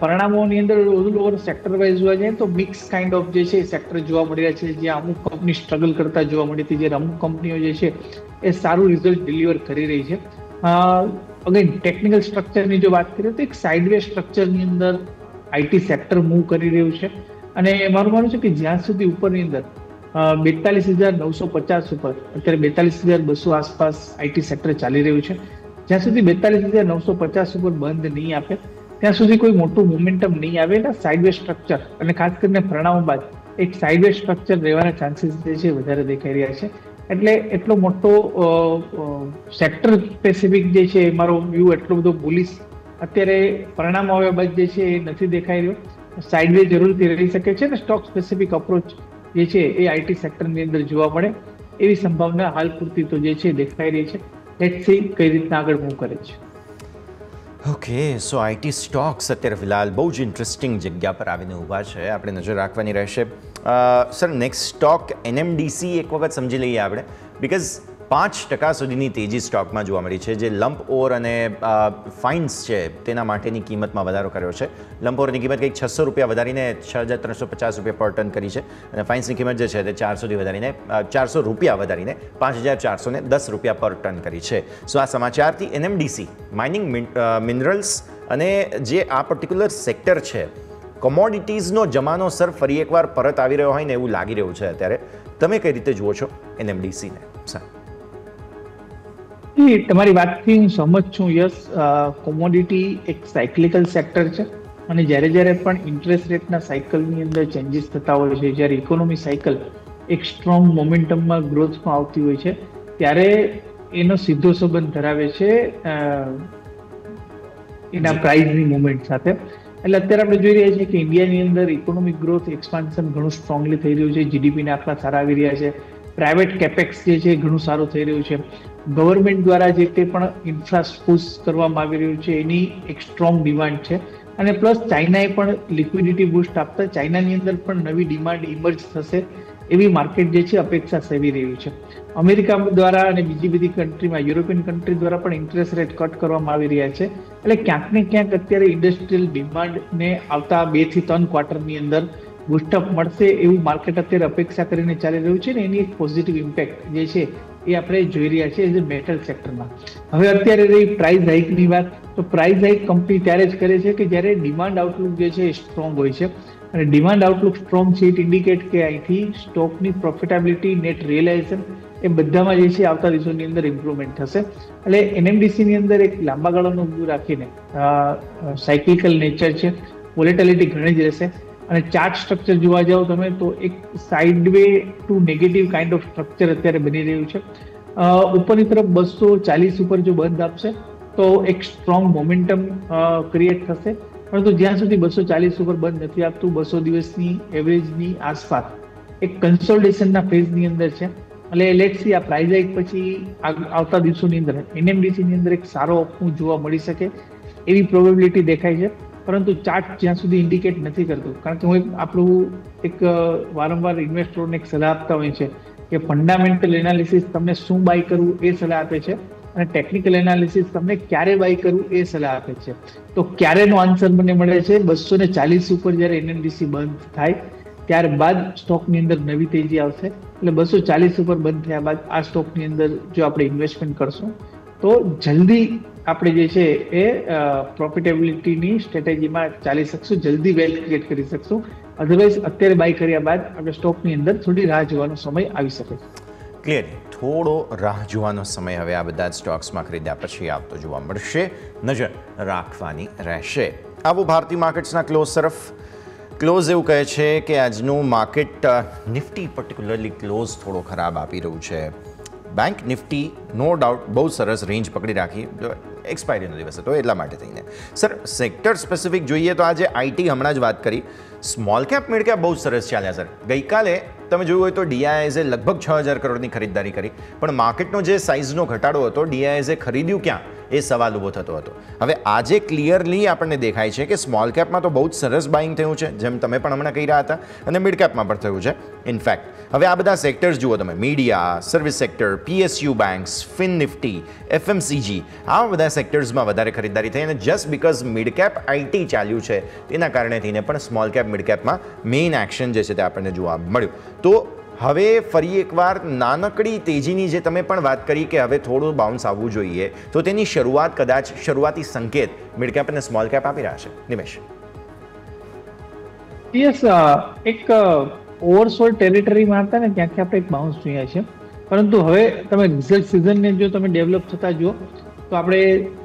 પરિણામોની અંદર વધુ લોકો સેક્ટર વાઇઝ જોવા જઈએ તો મિક્સ કાઇન્ડ ઓફ જે છે સેક્ટર જોવા મળી રહ્યા છે, જ્યાં અમુક કંપની સ્ટ્રગલ કરતા જોવા મળી હતી, જ્યારે અમુક કંપનીઓ જે છે એ સારું રિઝલ્ટ ડિલિવર કરી રહી છે. અગેન ટેકનિકલ સ્ટ્રક્ચરની જો વાત કરીએ તો એક સાઇડવે સ્ટ્રક્ચરની અંદર આઈટી સેક્ટર મૂવ કરી રહ્યું છે અને મારું માનવું છે કે જ્યાં સુધી ઉપરની અંદર 42,950 ઉપર અત્યારે 42,200 આસપાસ આઈટી સેક્ટર ચાલી રહ્યું છે, જ્યાં સુધી 42,950 ઉપર બંધ નહીં આપે ત્યાં સુધી કોઈ મોટું મોમેન્ટમ નહીં આવે એટલે સાઇડવે સ્ટ્રક્ચર અને ખાસ કરીને પરિણામો બાદ એક સાઇડવે સ્ટ્રક્ચર રહેવાના ચાન્સીસ જે છે વધારે દેખાઈ રહ્યા છે. એટલે એટલો મોટો સેક્ટર સ્પેસિફિક જે છે મારો વ્યૂ એટલો બધો બુલિશ અત્યારે પરિણામો આવ્યા બાદ જે છે એ નથી દેખાઈ રહ્યો. સાઇડવે જરૂરથી રહી શકે છે અને સ્ટોક સ્પેસિફિક અપ્રોચ જે છે એ આઈટી સેક્ટરની અંદર જોવા મળે એવી સંભાવના હાલ પૂરતી તો જે છે દેખાઈ રહી છે. લેટ્સ સી કઈ રીતના આગળ મૂવ કરે છે. ઓકે, સો આઈટી સ્ટોક્સ અત્યારે ફિલહાલ બહુ જ ઇન્ટરેસ્ટિંગ જગ્યા પર આવીને ઊભા છે, આપણે નજર રાખવાની રહેશે. સર નેક્સ્ટ સ્ટોક NMDC એક વખત સમજી લઈએ આપણે, બિકોઝ 5% સુધીની તેજી સ્ટોકમાં જોવા મળી છે, જે લંપ ઓર અને ફાઇન્સ છે તેના માટેની કિંમતમાં વધારો કર્યો છે. લંપ ઓરની કિંમત કંઈક ₹600 વધારીને ₹6,350 પર ટન કરી છે અને ફાઇન્સની કિંમત જે છે તે ₹400 વધારીને ₹5,410 પર ટન કરી છે. સો આ સમાચારથી NMDC માઇનિંગ મિનરલ્સ અને જે આ પર્ટિક્યુલર સેક્ટર છે કોમોડિટીઝનો જમાનો સર ફરી એકવાર પરત આવી રહ્યો હોય ને એવું લાગી રહ્યું છે. અત્યારે તમે કઈ રીતે જુઓ છો NMDCને સર? તમારી વાતથી હું સહમત છું યસ. કોમોડિટી એક સાયકલિકલ સેક્ટર છે અને જ્યારે જ્યારે પણ ઇન્ટરેસ્ટ રેટના સાયકલની અંદર ચેન્જીસ થતા હોય છે, જ્યારે ઇકોનોમી સાયકલ એક સ્ટ્રોંગ મોમેન્ટમમાં ગ્રોથમાં આવતી હોય છે, ત્યારે એનો સીધો સંબંધ ધરાવે છે એના પ્રાઇઝની મુવમેન્ટ સાથે. એટલે અત્યારે આપણે જોઈ રહ્યા છીએ કે ઇન્ડિયાની અંદર ઇકોનોમિક ગ્રોથ એક્સપાન્શન ઘણું સ્ટ્રોંગલી થઈ રહ્યું છે, GDPના આંકડા સારા આવી રહ્યા છે, પ્રાઇવેટ કેપેક્સ જે છે ઘણું સારું થઈ રહ્યું છે, ગવર્મેન્ટ દ્વારા જે તે પણ ઇન્ફ્રાસ્ટ્રક્ચર કરવામાં આવી રહ્યું છે એની એક સ્ટ્રોંગ ડિમાન્ડ છે અને પ્લસ ચાઇનાએ પણ લિક્વિડિટી બૂસ્ટ આપતા ચાઇનાની અંદર પણ નવી ડિમાન્ડ ઇમર્જ થશે એવી માર્કેટ જે છે અપેક્ષા સેવી રહ્યું છે. અમેરિકા દ્વારા અને બીજી બધી કન્ટ્રીમાં યુરોપિયન કન્ટ્રી દ્વારા પણ ઇન્ટરેસ્ટ રેટ કટ કરવામાં આવી રહ્યા છે. એટલે ક્યાંક ને ક્યાંક અત્યારે ઇન્ડસ્ટ્રીયલ ડિમાન્ડને આવતા 2 થી 3 ક્વાર્ટરની અંદર બુસ્ટઅપ મળશે એવું માર્કેટ અત્યારે અપેક્ષા કરીને ચાલી રહ્યું છે ને એની એક પોઝિટિવ ઇમ્પેક્ટ જે છે એ આપણે જોઈ રહ્યા છીએ એઝ અ મેટલ સેક્ટરમાં. હવે અત્યારે રહી પ્રાઇઝ હાઇકની વાત, તો પ્રાઇઝ હાઇક કંપની ત્યારે જ કરે છે કે જ્યારે ડિમાન્ડ આઉટલુક જે છે એ સ્ટ્રોંગ હોય છે અને ડિમાન્ડ આઉટલુક સ્ટ્રોંગ છે ઇટ ઇન્ડિકેટ કે અહીંથી સ્ટોકની પ્રોફિટેબિલિટી નેટ રિયલાઇઝેશન એ બધામાં જે છે આવતા દિવસોની અંદર ઇમ્પ્રુવમેન્ટ થશે. એટલે NMDCની અંદર એક લાંબા ગાળાનું વ્યૂ રાખીને સાયકલિકલ નેચર છે, વોલેટિલિટી ઘણી જ રહેશે અને ચાર્ટ સ્ટ્રક્ચર જોવા જાઓ તમે તો એક sideway to negative kind of structure અત્યારે બની રહ્યું છે. ઉપરની તરફ 240 ઉપર જો બંધ આપશે તો એક સ્ટ્રોંગ મોમેન્ટમ ક્રિએટ થશે, પરંતુ જ્યાં સુધી 240 ઉપર બંધ નથી આપતું 200 દિવસની એવરેજની આસપાસ એક કન્સોલિડેશનના ફેઝની અંદર છે. એટલે લેટ્સ સી આ પ્રાઇઝ હાઇક પછી આવતા દિવસોની અંદર NMDCની અંદર એક સારો અપમૂવ જોવા મળી શકે એવી પ્રોબેબિલિટી દેખાય છે, પરંતુ ચાર્ટ જ્યાં સુધી ઇન્ડિકેટ નથી કરતું. કારણ કે હું આપણું એક વારંવાર ઇન્વેસ્ટરોને એક સલાહ આપતા હોય છે કે ફંડામેન્ટલ એનાલિસિસ તમને શું બાય કરવું એ સલાહ આપે છે અને ટેકનિકલ એનાલિસિસ તમને ક્યારે બાય કરવું એ સલાહ આપે છે. તો ક્યારેનો આન્સર મને મળે છે 240 ઉપર જ્યારે NMDC બંધ થાય ત્યારબાદ સ્ટોકની અંદર નવી તેજી આવશે. એટલે 240 ઉપર બંધ થયા બાદ આ સ્ટોકની અંદર જો આપણે ઇન્વેસ્ટમેન્ટ કરશું તો જલ્દી આપણે જે છે એ પ્રોફિટેબિલિટીની સ્ટ્રેટેજીમાં ચાલી શકશું, જલ્દી વેલ્થ ક્રિએટ કરી શકશું. અધરવાઇઝ અત્યારે બાય કર્યા બાદ આપણે સ્ટોકની અંદર થોડી રાહ જોવાનો સમય આવી શકે. ક્લિયરલી થોડો રાહ જોવાનો સમય હવે આ બધા જ સ્ટોક્સમાં ખરીદ્યા પછી આવતો જોવા મળશે, નજર રાખવાની રહેશે. આવો ભારતીય માર્કેટ્સના ક્લોઝ તરફ. ક્લોઝ એવું કહે છે કે આજનું માર્કેટ નિફ્ટી પર્ટિક્યુલરલી ક્લોઝ થોડો ખરાબ આપી રહ્યું છે. બેંક નિફ્ટી નો ડાઉટ બહુ સરસ રેન્જ પકડી રાખી એક્સપાયરીનો દિવસ હતો એટલા માટે થઈને. સર, સેક્ટર સ્પેસિફિક જોઈએ તો આજે આઈટી હમણાં જ વાત કરી, સ્મોલ કેપ મિડ કેપ બહુ સરસ ચાલ્યા. સર, ગઈકાલે તમે જોયું હોય તો ડીઆઈએઝે લગભગ 6,000 કરોડની ખરીદદારી કરી, પણ માર્કેટનો જે સાઇઝનો ઘટાડો હતો ડીઆઈએઝે ખરીદ્યું ક્યાં એ સવાલ ઊભો થતો હતો. હવે આજે ક્લિયરલી આપણને દેખાય છે કે સ્મોલ કેપમાં તો બહુ જ સરસ બાઇંગ થયું છે, જેમ તમે પણ હમણાં કહી રહ્યા હતા, અને મિડ કેપમાં પણ થયું છે. ઇનફેક્ટ હવે આ બધા સેક્ટર્સ જુઓ તમે, media, service sector, PSU banks, Fin Nifty, FMCG, આ બધા સેક્ટર્સમાં વધારે ખરીદદારી થઈ, અને just because mid cap IT ચાલ્યું છે તેના કારણે થઈને પણ સ્મોલ કેપ મિડ કેપમાં મેઇન એક્શન જે છે તે આપણને જોવા મળ્યું. તો હવે ફરી એકવાર નાનકડી તેજીની જે તમે પણ વાત કરી કે હવે થોડું બાઉન્સ આવવું જોઈએ, તો તેની શરૂઆત કદાચ શરૂઆતી સંકેત મિડ કેપ અને સ્મોલ કેપ આપી રહ્યા છે. નિમેશ, યસ, એક ઓવરસોલ્ડ ટેરિટરીમાં હતા ને ત્યાંથી આપણે એક બાઉન્સ જોઈએ છે, પરંતુ હવે તમે રિઝલ્ટ સિઝનને જો તમે ડેવલપ થતા જુઓ તો આપણે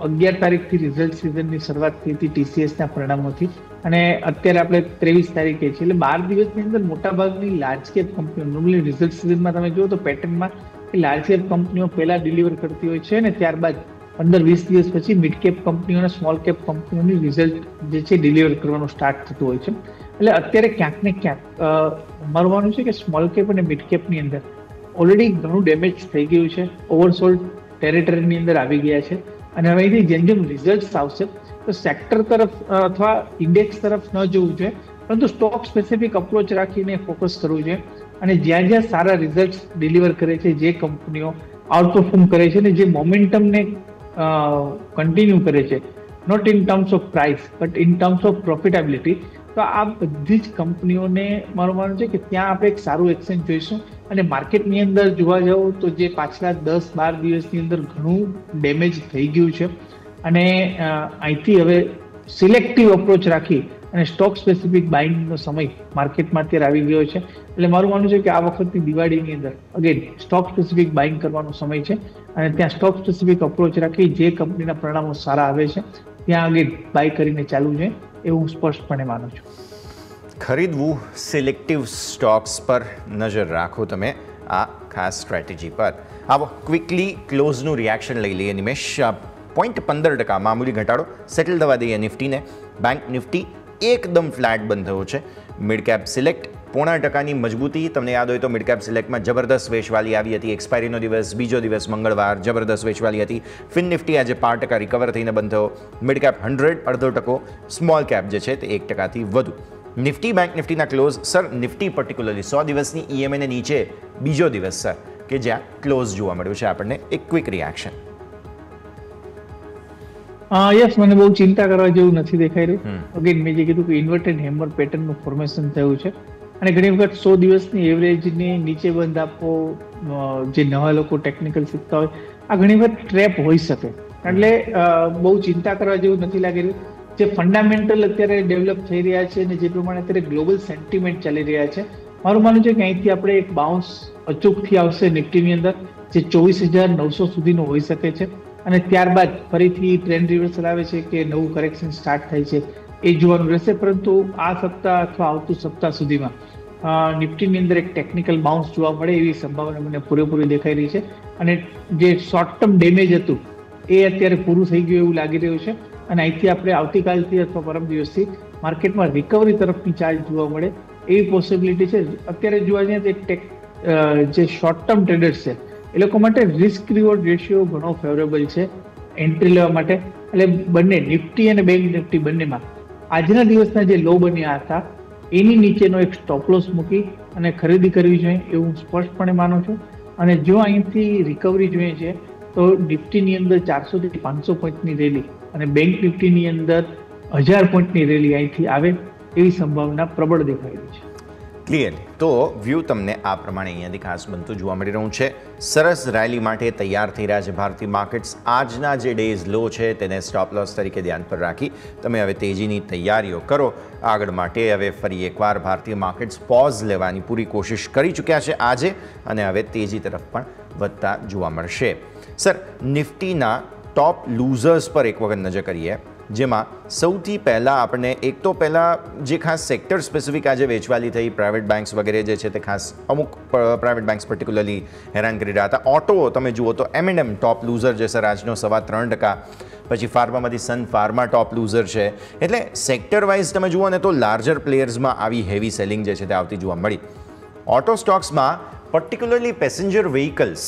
11 તારીખથી રિઝલ્ટ સિઝનની શરૂઆત થઈ હતી ટીસીએસના પરિણામોથી, અને અત્યારે આપણે 23 તારીખે છે, એટલે 12 દિવસની અંદર મોટાભાગની લાર્જ કેપ કંપનીઓ નોર્મલી રિઝલ્ટ સિઝનમાં તમે જુઓ તો પેટર્નમાં કે લાર્જ કેપ કંપનીઓ પહેલાં ડિલિવર કરતી હોય છે, અને ત્યારબાદ 15-20 દિવસ પછી મિડ કેપ કંપનીઓ અને સ્મોલ કેપ કંપનીઓની રિઝલ્ટ જે છે ડિલિવર કરવાનું સ્ટાર્ટ થતું હોય છે. એટલે અત્યારે ક્યાંક ને ક્યાંક મારું માનવું છે કે સ્મોલ કેપ અને મિડ કેપની અંદર ઓલરેડી ઘણું ડેમેજ થઈ ગયું છે, ઓવરસોલ્ડ ટેરેટરીની અંદર આવી ગયા છે, અને હવે અહીંથી જેમ જેમ રિઝલ્ટ આવશે તો સેક્ટર તરફ અથવા ઇન્ડેક્સ તરફ ન જવું જોઈએ, પરંતુ સ્ટોક સ્પેસિફિક અપ્રોચ રાખીને ફોકસ કરવું જોઈએ, અને જ્યાં જ્યાં સારા રિઝલ્ટ ડિલિવર કરે છે, જે કંપનીઓ આઉટપરફોર્મ કરે છે અને જે મોમેન્ટમને કન્ટિન્યુ કરે છે, not in terms of price but in terms of profitability, તો આ બધી જ કંપનીઓને મારું માનવું છે કે ત્યાં આપણે એક સારું એક્સચેન્જ જોઈશું. અને માર્કેટની અંદર જોવા જાઓ તો જે પાછલા 10-12 દિવસની અંદર ઘણું ડેમેજ થઈ ગયું છે, અને અહીંથી હવે સિલેક્ટિવ અપ્રોચ રાખી અને સ્ટોક સ્પેસિફિક બાઇંગનો સમય માર્કેટમાં અત્યારે આવી ગયો છે. એટલે મારું માનવું છે કે આ વખતની દિવાળીની અંદર અગેન સ્ટોક સ્પેસિફિક બાઇંગ કરવાનો સમય છે, અને ત્યાં સ્ટોક સ્પેસિફિક અપ્રોચ રાખી જે કંપનીના પરિણામો સારા આવે છે ત્યાં અગેન બાય કરીને ચાલવું છે, એવું હું સ્પષ્ટપણે માનું છું. ખરીદવું સિલેક્ટિવ સ્ટોક્સ પર નજર રાખો તમે આ ખાસ સ્ટ્રેટેજી પર. આવો ક્વિકલી ક્લોઝનું રિએક્શન લઈ લઈએ. નિમેશ, 0.15% મામૂલી ઘટાડો, સેટલ થવા દઈએ નિફ્ટીને. બેંક નિફ્ટી એકદમ ફ્લેટ બંધ થયો છે. મિડ કેપ સિલેક્ટ 0.25%ની મજબૂતી. તમને યાદ હોય તો મિડ કેપ સિલેક્ટમાં જબરદસ્ત વેચવાલી આવી હતી, એક્સપાયરીનો દિવસ, બીજો દિવસ મંગળવાર, જબરદસ્ત વેચવાલી હતી. ફિન નિફ્ટી આજે 5% રિકવર થઈને બંધ થયો. મિડ કેપ 100 0.5%, સ્મોલ કેપ જે છે તે 1%થી વધુ. નિફ્ટી બેંક નિફ્ટીના ક્લોઝ. સર, નિફ્ટી પર્ટિક્યુલરલી 100 દિવસની ઈએમએને નીચે બીજો દિવસ સર કે જ્યાં ક્લોઝ જોવા મળ્યું છે આપણને. એક ક્વિક રિએક્શન. યસ, મને બહુ ચિંતા કરવા જેવું નથી દેખાઈ રહ્યું. અગેન મેં જે કીધું કે ઇન્વર્ટેડ હેમર પેટર્નનું ફોર્મેશન થયું છે, અને ઘણી વખત 100 દિવસની એવરેજને નીચે બંધ આપવો, જે નવા લોકો ટેકનિકલ શીખતા હોય, આ ઘણી વખત ટ્રેપ હોઈ શકે. એટલે બહુ ચિંતા કરવા જેવું નથી લાગી રહ્યું. જે ફંડામેન્ટલ અત્યારે ડેવલપ થઈ રહ્યા છે અને જે પ્રમાણે અત્યારે ગ્લોબલ સેન્ટિમેન્ટ ચાલી રહ્યા છે, મારું માનવું છે કે અહીંથી આપણે એક બાઉન્સ અચૂકથી આવશે નિફ્ટીની અંદર, જે 24,900 સુધીનો હોઈ શકે છે, અને ત્યારબાદ ફરીથી ટ્રેન્ડ રિવર્સલ આવે છે કે નવું કરેક્શન સ્ટાર્ટ થાય છે એ જોવાનું રહેશે. પરંતુ આ સપ્તાહ અથવા આવતું સપ્તાહ સુધીમાં નિફ્ટીની અંદર એક ટેકનિકલ બાઉન્સ જોવા મળે એવી સંભાવના મને પૂરેપૂરી દેખાઈ રહી છે, અને જે શોર્ટ ટર્મ ડેમેજ હતું એ અત્યારે પૂરું થઈ ગયું એવું લાગી રહ્યું છે, અને અહીંથી આપણે આવતીકાલથી અથવા પરમ દિવસથી માર્કેટમાં રિકવરી તરફની ચાર્જ જોવા મળે એવી પોસિબિલિટી છે. અત્યારે જોવા જઈએ તો જે શોર્ટ ટર્મ ટ્રેડર્સ છે એ લોકો માટે રિસ્ક રિવોર્ડ રેશિયો ઘણો ફેવરેબલ છે એન્ટ્રી લેવા માટે. એટલે બંને નિફ્ટી અને બેંક નિફ્ટી બંનેમાં આજના દિવસના જે લો બન્યા હતા એની નીચેનો એક સ્ટોપલોસ મૂકી અને ખરીદી કરવી જોઈએ એવું હું સ્પષ્ટપણે માનું છું. અને જો અહીંથી રિકવરી જોઈએ છે તો નિફ્ટીની અંદર 400-500 પોઈન્ટની રેલી અને બેંક નિફ્ટીની અંદર 1000 પોઈન્ટની રેલી અહીંથી આવે એવી સંભાવના પ્રબળ દેખાઈ રહી છે. ક્લિયરલી તો વ્યૂ તમને આ પ્રમાણે અહીંયાથી ખાસ બનતું જોવા મળી રહ્યું છે. સરસ રેલી માટે તૈયાર થઈ રહ્યા છે ભારતીય માર્કેટ્સ. આજના જે ડેઝ લો છે તેને સ્ટોપ લોસ તરીકે ધ્યાન પર રાખી તમે હવે તેજીની તૈયારીઓ કરો આગળ માટે. હવે ફરી એકવાર ભારતીય માર્કેટ્સ પોઝ લેવાની પૂરી કોશિશ કરી ચૂક્યા છે આજે અને હવે તેજી તરફ પણ વધતા જોવા મળશે. સર નિફ્ટીના ટોપ લૂઝર્સ પર એક વખત નજર કરીએ જેમાં સૌથી પહેલાં આપણે એક તો પહેલાં જે ખાસ સેક્ટર સ્પેસિફિક આજે વેચવાલી થઈ પ્રાઇવેટ બેન્ક્સ વગેરે જે છે તે ખાસ અમુક પ્રાઇવેટ બેન્ક્સ પર્ટિક્યુલરલી હેરાન કરી રહ્યા હતા. ઓટો તમે જુઓ તો M&M ટોપ લૂઝર છે સર આજનો 7.5%. પછી ફાર્મામાંથી સન ફાર્મા ટોપ લૂઝર છે. એટલે સેક્ટર વાઇઝ તમે જુઓ ને તો લાર્જર પ્લેયર્સમાં આવી હેવી સેલિંગ જે છે તે આવતી જોવા મળી. ઓટો સ્ટોક્સમાં પર્ટિક્યુલરલી પેસેન્જર વ્હીકલ્સ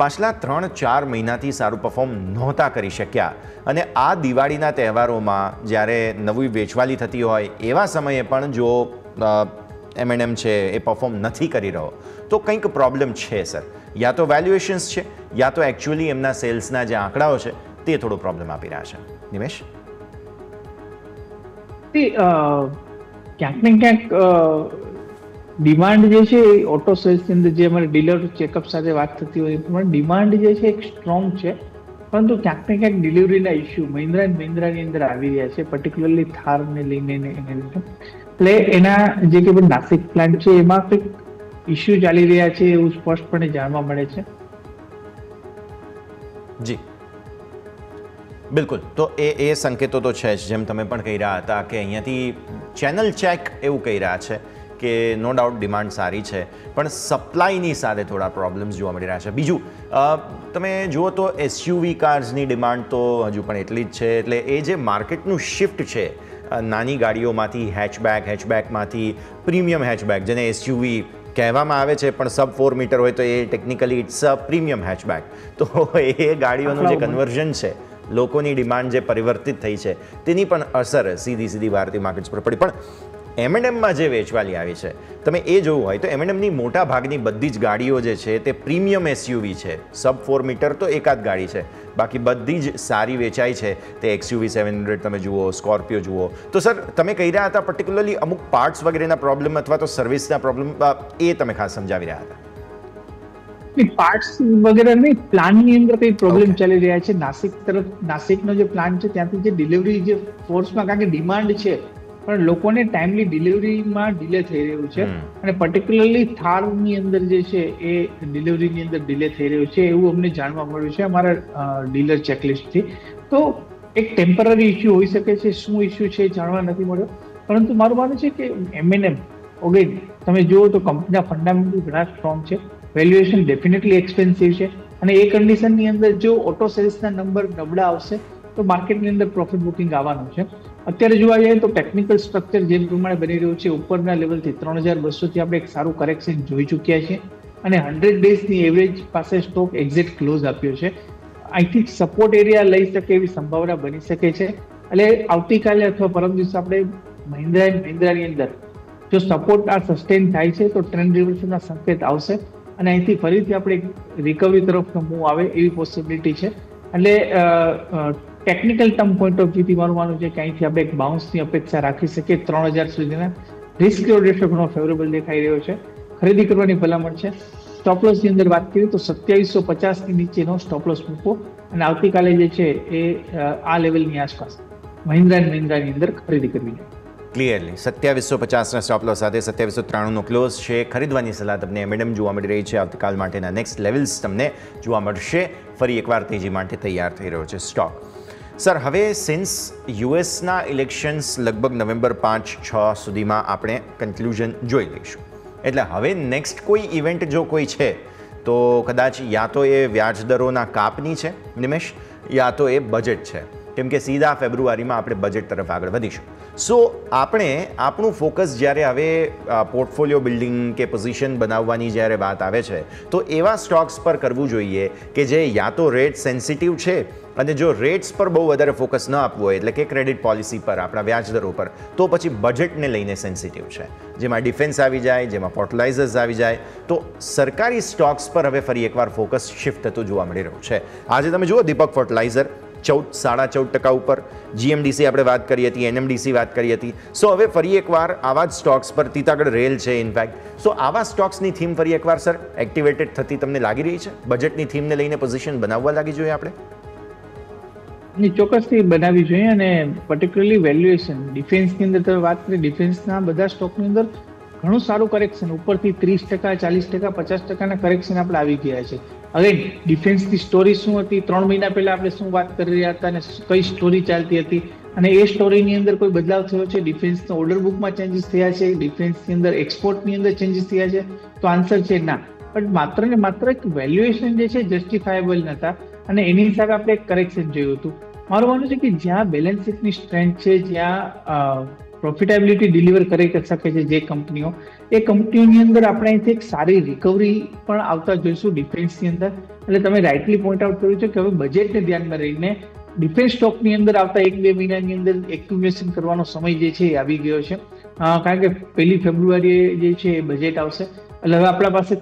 પાછલા 3-4 મહિનાથી સારું પરફોર્મ નહોતા કરી શક્યા અને આ દિવાળીના તહેવારોમાં જ્યારે નવી વેચવાલી થતી હોય એવા સમયે પણ જો M&M છે એ પરફોર્મ નથી કરી રહ્યો તો કંઈક પ્રોબ્લેમ છે સર. યા તો વેલ્યુએશન્સ છે યા તો એકચ્યુઅલી એમના સેલ્સના જે આંકડાઓ છે તે થોડો પ્રોબ્લેમ આપી રહ્યા છે. નિમેશ ક્યાંક ને ક્યાંક डिमांड जैसे ऑटो सेल्स अंदर हमारे डीलर चेकअप साथ बात थती हो डिमांड जैसे एक स्ट्रॉन्ग है परंतु क्या क्या delivery issue Mahindra and Mahindra की अंदर आ रहा है पर्टिक्युलरली थार ने लीने एना जे के नासिक प्लांट है यहाँ कई इश्यू चाली रहा है एवं स्पष्टपणे जाणवा मळे छे. जी बिल्कुल तो ए संकेतों तो है जेम तमे पण कही रहा था कि अहींयाथी चेनल चेक एवं कही रहा है કે નો ડાઉટ ડિમાન્ડ સારી છે પણ સપ્લાયની સાથે થોડા પ્રોબ્લેમ્સ જોવા મળી રહ્યા છે. બીજું તમે જુઓ તો SUV કાર્સની ડિમાન્ડ તો હજુ પણ એટલી જ છે એટલે એ જે માર્કેટનું શિફ્ટ છે નાની ગાડીઓમાંથી હેચબેકમાંથી પ્રીમિયમ હેચબેક જેને SUV કહેવામાં આવે છે પણ sub 4 મીટર હોય તો એ technically it's a premium hatchback. તો એ ગાડીઓનું જે કન્વર્ઝન છે લોકોની ડિમાન્ડ જે પરિવર્તિત થઈ છે તેની પણ અસર સીધી ભારતીય માર્કેટ્સ પર પડી. પણ M&Mમાં જે વેચવાલી આવી છે તમે એ જોવું હોય તો M&Mની મોટા ભાગની બધી જ ગાડીઓ જે છે તે પ્રીમિયમ SUV છે. sub 4 મીટર તો એકાદ ગાડી છે બાકી બધી જ સારી વેચાઈ છે તે XUV 700 તમે જુઓ સ્કોર્પિયો જુઓ તો સર તમે કહી રહ્યા હતા પર્ટિક્યુલરલી અમુક પાર્ટ્સ વગેરેના પ્રોબ્લેમ અથવા તો સર્વિસના પ્રોબ્લેમ એ તમે ખાસ સમજાવી રહ્યા હતા. પાર્ટ્સ વગેરે નહીં પ્લાનની અંદર કંઈ પ્રોબ્લેમ ચાલી રહ્યા છે નાસિક તરફ નાસિકનો જે પ્લાન છે ત્યાંથી જે ડિલિવરી જે ફોર્સમાં કારણ કે ડિમાન્ડ છે પણ લોકોને ટાઈમલી ડિલિવરીમાં ડીલે થઈ રહ્યું છે અને પર્ટિક્યુલરલી થારની અંદર જે છે એ ડિલિવરીની અંદર ડીલે થઈ રહ્યું છે એવું અમને જાણવા મળ્યું છે અમારા ડીલર ચેકલિસ્ટથી. તો એક ટેમ્પરરી ઇસ્યુ હોઈ શકે છે શું ઇસ્યુ છે એ જાણવા નથી મળ્યો પરંતુ મારું માનવું છે કે M&M ઓગેન તમે જુઓ તો કંપનીના ફંડામેન્ટલ ઘણા સ્ટ્રોંગ છે વેલ્યુએશન ડેફિનેટલી એક્સપેન્સિવ છે અને એ કન્ડિશનની અંદર જો ઓટો સેલ્સના નંબર નબળા આવશે તો માર્કેટની અંદર પ્રોફિટ બુકિંગ આવવાનું છે. અત્યારે જોવા જઈએ તો ટેકનિકલ સ્ટ્રક્ચર જે પ્રમાણે બની રહ્યું છે ઉપરના લેવલથી 3200 આપણે એક સારું કરેક્શન જોઈ ચૂક્યા છે અને 100 ડેઝની એવરેજ પાસે સ્ટોક એક્ઝિટ ક્લોઝ આપ્યો છે. આઈ થિંક સપોર્ટ એરિયા લઈ શકે એવી સંભાવના બની શકે છે એટલે આવતીકાલે અથવા પરમ દિવસે આપણે મહિન્દ્રા એન્ડ મહિન્દ્રાની અંદર જો સપોર્ટ આ સસ્ટેન થાય છે તો ટ્રેન્ડ રિવર્સના સંકેત આવશે અને અહીંથી ફરીથી આપણે રિકવરી તરફનો મૂવ આવે એવી પોસિબિલિટી છે. એટલે ટેકનિકલ ટર્મ પોઈન્ટ ઓફ વ્યૂથી મારું માનવું છે કે અહીંથી આપણે એક બાઉન્સની અપેક્ષા રાખી શકીએ. 3000 સુધીના રિસ્ક રેશિયો ઘણો ફેવરેબલ દેખાઈ રહ્યો છે ખરીદી કરવાની ભલામણ છે. સ્ટોપલોસની અંદર વાત કરીએ તો 2750ની નીચેનો સ્ટોપલોસ મૂકો અને આવતીકાલે જે છે એ આ લેવલની આસપાસ મહિન્દ્રા એન્ડ મહિન્દ્રાની અંદર ખરીદી કરવી જોઈએ. ક્લિયરલી 2750ના સ્ટોપલોસ સાથે 2793નો ક્લોઝ છે ખરીદવાની સલાહ તમને M&M જોવા મળી રહી છે. આવતીકાલ માટેના નેક્સ્ટ લેવલ્સ તમને જોવા મળશે. ફરી એકવાર તેજી માટે તૈયાર થઈ રહ્યો છે સ્ટોક. સર હવે સિન્સ યુએસના ઇલેક્શન્સ લગભગ નવેમ્બર 5-6 સુધીમાં આપણે કન્ક્લુઝન જોઈ લઈશું એટલે હવે નેક્સ્ટ કોઈ ઇવેન્ટ જો કોઈ છે તો કદાચ યા તો એ વ્યાજદરોના કાપની છે નિમેશ યા તો એ બજેટ છે કેમ કે સીધા ફેબ્રુઆરીમાં આપણે બજેટ તરફ આગળ વધીશું. સો આપણે આપણું ફોકસ જ્યારે હવે પોર્ટફોલિયો બિલ્ડિંગ કે પોઝિશન બનાવવાની જ્યારે વાત આવે છે તો એવા સ્ટોક્સ પર કરવું જોઈએ કે જે યા તો રેટ સેન્સિટિવ છે અને જો રેટ્સ પર બહુ વધારે ફોકસ ન આપવું હોય એટલે કે ક્રેડિટ પોલિસી પર આપણા વ્યાજદરો પર તો પછી બજેટને લઈને સેન્સિટિવ છે જેમાં ડિફેન્સ આવી જાય જેમાં ફર્ટિલાઇઝર્સ આવી જાય તો સરકારી સ્ટોક્સ પર હવે ફરી એકવાર ફોકસ શિફ્ટ થતું જોવા મળી રહ્યું છે. આજે તમે જુઓ દીપક ફર્ટિલાઇઝર 14-14.5% पर जीएमडीसी આપણે વાત કરી હતી, એનએમડીસી વાત કરી હતી. સો હવે ફરી એકવાર આવા જ સ્ટોક્સ પર તીતાગઢ રેલ છે ઇનફેક્ટ. સો આવા સ્ટોક્સની થીમ ફરી એકવાર સર એક્ટિવેટેડ થતી તમને લાગી રહી છે? બજેટની થીમને લઈને પોઝિશન બનાવવા લાગી જોઈએ આપણે? ની ચોક્કસથી બનાવવી જોઈએ, અને પર્ટિક્યુલરલી વેલ્યુએશન ડિફેન્સની અંદર તમે વાત કરી, ડિફેન્સના બધા સ્ટોકની અંદર ઘણું સારું કરેક્શન ઉપરથી 30%, 40%, 50%ના કરેક્શન આપણે આવી ગયા છે. અગેન ડિફેન્સની સ્ટોરી શું હતી 3 મહિના પહેલા, આપણે શું વાત કરી રહ્યા હતા અને કઈ સ્ટોરી ચાલતી હતી, અને એ સ્ટોરીની અંદર કોઈ બદલાવ થયો છે? ડિફેન્સના ઓર્ડર બુકમાં ચેન્જીસ થયા છે, ડિફેન્સની અંદર એક્સપોર્ટની અંદર ચેન્જીસ થયા છે? તો આન્સર છે ના. બટ માત્ર ને માત્ર એક વેલ્યુએશન જે છે જસ્ટિફાયેબલ નહોતા, અને એની હિસાબે આપણે એક કરેક્શન જોયું હતું. મારું માનવું છે કે જ્યાં બેલેન્સ શીટની સ્ટ્રેન્થ છે, જ્યાં પ્રોફિટેબિલિટી ડિલિવર કરી શકે છે જે કંપનીઓ, એ કંપનીઓની અંદર આપણે અહીંથી એક સારી રિકવરી પણ આવતા જોઈશું ડિફેન્સની અંદર. એટલે તમે રાઇટલી પોઈન્ટ આઉટ કર્યું છે કે હવે બજેટને ધ્યાનમાં રહીને ડિફેન્સ સ્ટોકની અંદર આવતા 1-2 મહિનાની અંદર એક્યુમ્યુલેશન કરવાનો સમય જે છે એ આવી ગયો છે, કારણ કે 1 ફેબ્રુઆરીએ જે છે એ બજેટ આવશે. એટલે હવે આપણા પાસે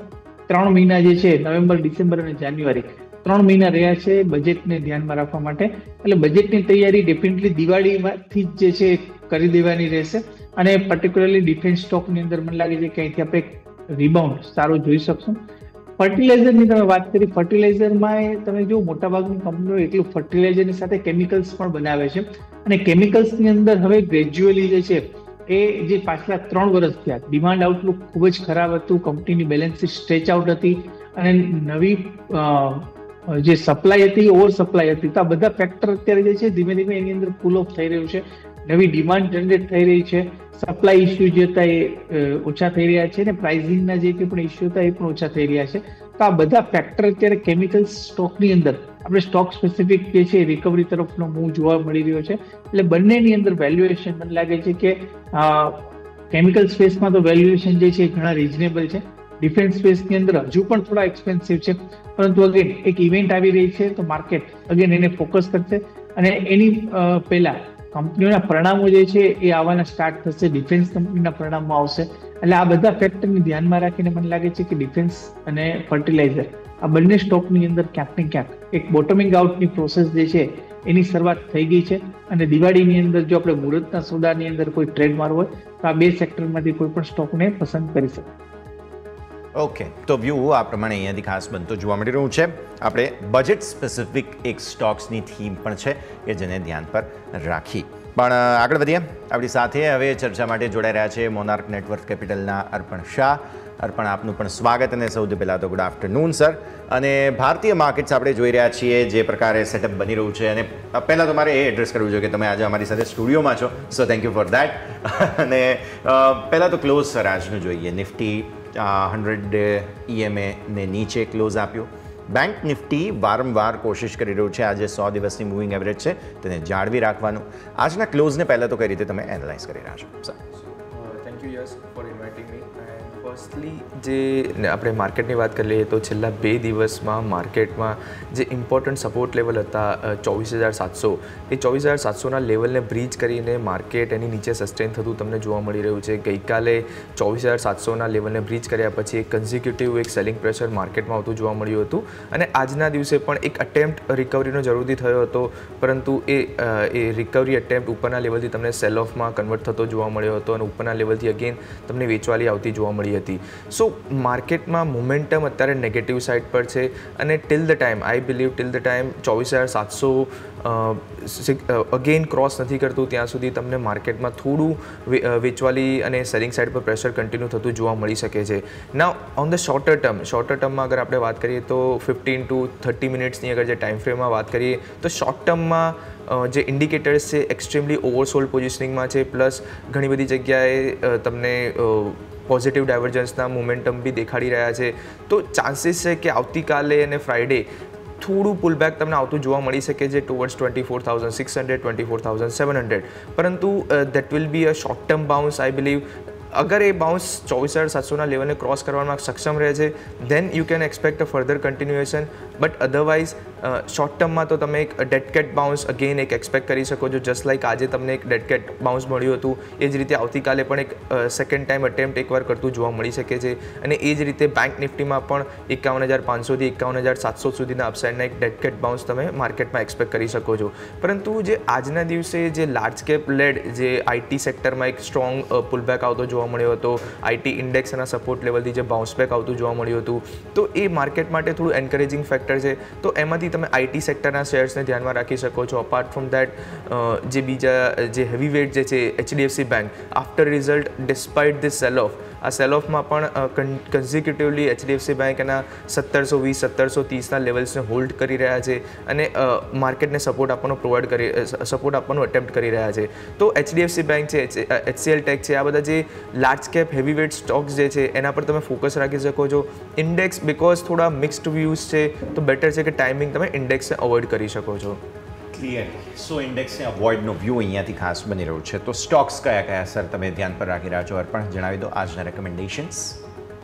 3 મહિના જે છે નવેમ્બર, ડિસેમ્બર અને જાન્યુઆરી 3 મહિના રહ્યા છે બજેટને ધ્યાનમાં રાખવા માટે. એટલે બજેટની તૈયારી ડેફિનેટલી દિવાળીમાંથી જ જે છે કરી દેવાની રહેશે, અને પર્ટિક્યુલરલી ડિફેન્સ સ્ટોકની અંદર મને લાગે છે કે અહીંથી આપણે રીબાઉન્ડ સારું જોઈ શકશું. ફર્ટિલાઇઝરની તમે વાત કરી, ફર્ટિલાઇઝરમાં તમે જો મોટાભાગની કંપનીઓ એટલું ફર્ટિલાઇઝરની સાથે કેમિકલ્સ પણ બનાવે છે, અને કેમિકલ્સની અંદર હવે ગ્રેજ્યુઅલી જે છે એ જે પાછલા 3 વર્ષ થયા ડિમાન્ડ આઉટલુક ખૂબ જ ખરાબ હતું, કંપનીની બેલેન્સ સ્ટ્રેચ આઉટ હતી, અને નવી જે સપ્લાય હતી ઓવર સપ્લાય હતી. તો આ બધા ફેક્ટર અત્યારે જે છે ધીમે ધીમે એની અંદર પુલ ઓફ થઈ રહ્યું છે, નવી ડિમાન્ડ જનરેટ થઈ રહી છે, સપ્લાય ઇસ્યુ જે હતા એ ઓછા થઈ રહ્યા છે, ને પ્રાઇઝિંગના જે કંઈ પણ ઇસ્યુ હતા એ પણ ઓછા થઈ રહ્યા છે. તો આ બધા ફેક્ટર અત્યારે કેમિકલ્સ સ્ટોકની અંદર આપણે સ્ટોક સ્પેસિફિક જે છે રિકવરી તરફનો મૂવ જોવા મળી રહ્યો છે. એટલે બંનેની અંદર વેલ્યુએશન મને લાગે છે કે કેમિકલ સ્પેસમાં તો વેલ્યુએશન જે છે ઘણા રિઝનેબલ છે, ડિફેન્સ સ્પેસની અંદર હજુ પણ થોડા એક્સપેન્સિવ છે, પરંતુ અગેન એક ઇવેન્ટ આવી રહી છે તો માર્કેટ અગેન એને ફોકસ કરશે, અને એની પહેલાં કંપનીઓના પરિણામો જે છે એ આવવાના સ્ટાર્ટ થશે, ડિફેન્સ કંપનીના પરિણામો આવશે. એટલે આ બધા ફેક્ટરને ધ્યાનમાં રાખીને મને લાગે છે કે ડિફેન્સ અને ફર્ટિલાઇઝર આ બંને સ્ટોકની અંદર ક્યાંક ને ક્યાંક એક બોટમિંગ આઉટની પ્રોસેસ જે છે એની શરૂઆત થઈ ગઈ છે, અને દિવાળીની અંદર જો આપણે મુહૂર્તના સોદાની અંદર કોઈ ટ્રેડ મારવો હોય તો આ 2 સેક્ટરમાંથી કોઈ પણ સ્ટોકને પસંદ કરી શકાય. ઓકે, તો વ્યૂ આ પ્રમાણે અહીંયાથી ખાસ બનતો જોવા મળી રહ્યું છે. આપણે બજેટ સ્પેસિફિક એક સ્ટોક્સની થીમ પણ છે કે જેને ધ્યાન પર રાખી. પણ આગળ વધીએ. આપણી સાથે હવે ચર્ચા માટે જોડાઈ રહ્યા છે મોનાર્ક નેટવર્ક કેપિટલના અર્પણ શાહ. અર્પણ, આપનું પણ સ્વાગત, અને સૌથી પહેલાં તો ગુડ આફ્ટરનૂન સર. અને ભારતીય માર્કેટ્સ આપણે જોઈ રહ્યા છીએ જે પ્રકારે સેટઅપ બની રહ્યું છે, અને પહેલાં તો મારે એ એડ્રેસ કરવું જોઈએ કે તમે આજે અમારી સાથે સ્ટુડિયોમાં છો, so thank you for that. અને પહેલાં તો ક્લોઝ સર આજનું જોઈએ. નિફ્ટી 100 EMAને નીચે ક્લોઝ આપ્યો. બેંક નિફ્ટી વારંવાર કોશિશ કરી રહ્યું છે આજે 100 દિવસની મૂવિંગ એવરેજ છે તેને જાળવી રાખવાનું. આજના ક્લોઝને પહેલાં તો કઈ રીતે તમે એનાલાઇઝ કરી રહ્યા છો? Thank you yes for inviting me. And firstly જે આપણે માર્કેટની વાત કરી લઈએ તો છેલ્લા 2 દિવસમાં માર્કેટમાં જે ઇમ્પોર્ટન્ટ સપોર્ટ લેવલ હતા 24,700, એ 24,700ના લેવલને બ્રીચ કરીને માર્કેટ એની નીચે સસ્ટેન થતું તમને જોવા મળી રહ્યું છે. ગઈકાલે 24,700ના લેવલને બ્રીચ કર્યા પછી એક કન્ઝિક્યુટિવ એક સેલિંગ પ્રેશર માર્કેટમાં આવતું જોવા મળ્યું હતું, અને આજના દિવસે પણ એક અટેમ્પ્ટ રિકવરીનો જરૂરથી થયો હતો, પરંતુ એ રિકવરી અટેમ્પ્ટ ઉપરના લેવલથી તમને સેલ ઓફમાં કન્વર્ટ થતો જોવા મળ્યો હતો, અને ઉપરના લેવલથી અગેન તમને વેચવાલી આવતી જોવા મળી હતી. સો માર્કેટમાં મોમેન્ટમ અત્યારે નેગેટિવ સાઇડ પર છે, અને till the time I believe till the time 24,700 again cross નથી કરતું ત્યાં સુધી તમને માર્કેટમાં થોડું વેચવાલી અને સેલિંગ સાઇડ પર પ્રેશર કન્ટિન્યુ થતું જોવા મળી શકે છે. ના on the shorter term, shorter ટર્મમાં અગર આપણે વાત કરીએ તો 15 to 30 મિનિટ્સની અગર જે ટાઈમ ફ્રેમમાં વાત કરીએ તો શોર્ટ ટર્મમાં જે ઇન્ડિકેટર્સ છે એક્સ્ટ્રીમલી ઓવરસોલ્ડ પોઝિશનિંગમાં છે, પ્લસ ઘણી બધી જગ્યાએ તમને પોઝિટિવ ડાયવર્જન્સના મોમેન્ટમ બી દેખાડી રહ્યા છે. તો ચાન્સીસ છે કે આવતીકાલે અને ફ્રાઇડે થોડું પુલબેક તમને આવતું જોવા મળી શકે છે ટુવર્ડ્સ 24,600, 24,700, પરંતુ that will be a short term bounce I believe. અગર એ બાઉન્સ 24,700ના લેવલને ક્રોસ કરવામાં સક્ષમ રહે છે, then you can expect a further continuation but otherwise short term में तो तब एक डेडकेट बाउंस अगेन एक एक्सपेक्ट करी सको जो जस्ट लाइक आज तमने एक डेडकेट बाउंस मळ्युं हतुं ए ज रीते आवती काले पण एक सेकंड टाइम अटेम्प्ट एकवार करतुं जोवा मळी शके छे अने ए ज रीते बैंक निफ्टी में पण 51500 थी 51700 सुधीना अपसाइडना एक डेडकेट बाउंस तमे मार्केट में एक्सपेक्ट करी सको छो। परंतु जे आजना दिवसे जे लार्ज केप लेड जे आईटी सेक्टर में एक स्ट्रॉंग पुलबेक आवतो जोवा मळ्यो हतो, आईटी इंडेक्सना सपोर्ट लेवलथी जे बाउंसबेक आवतुं जोवा मळ्युं हतुं तो ए मार्केट माटे थोडुं एनकरेजिंग फेक्टर है। तो एमांथी तमे आईटी सेक्टरना शेर्स ने ध्यान में राखी सको छो। अपार्ट फ्रॉम देट जे बीजा जे हेवीवेट जे छे HDFC bank after result despite this sell off आ सेल ऑफ में कन्सिक्यूटिवली एचडीएफसी बैंक एना 1720 1730 लेवल्स ने होल्ड करी रहा है अने मार्केट ने सपोर्ट आपवानो प्रोवाइड करी सपोर्ट आपवानो अटेम्प्ट करी रहा है। तो एचडीएफसी बैंक है एचसीएल टेक है आ बधा जे लार्ज केप हेवीवेट स्टॉक्स जे छे एना पर तमे फोकस राखी सको छो। इंडेक्स बिकॉज थोड़ा मिक्स्ड व्यूज है तो बेटर है कि टाइमिंग तमे इंडेक्स ने अवॉइड करी सको छो। क्लियर सो इंडेक्स ने अवॉइड नो व्यू अहीं खास बनी रो है। तो स्टॉक्स क्या क्या सर तब ध्यान पर राखी रहा छो अर्पण जणावी दो आज रेकमेंडेशन्स।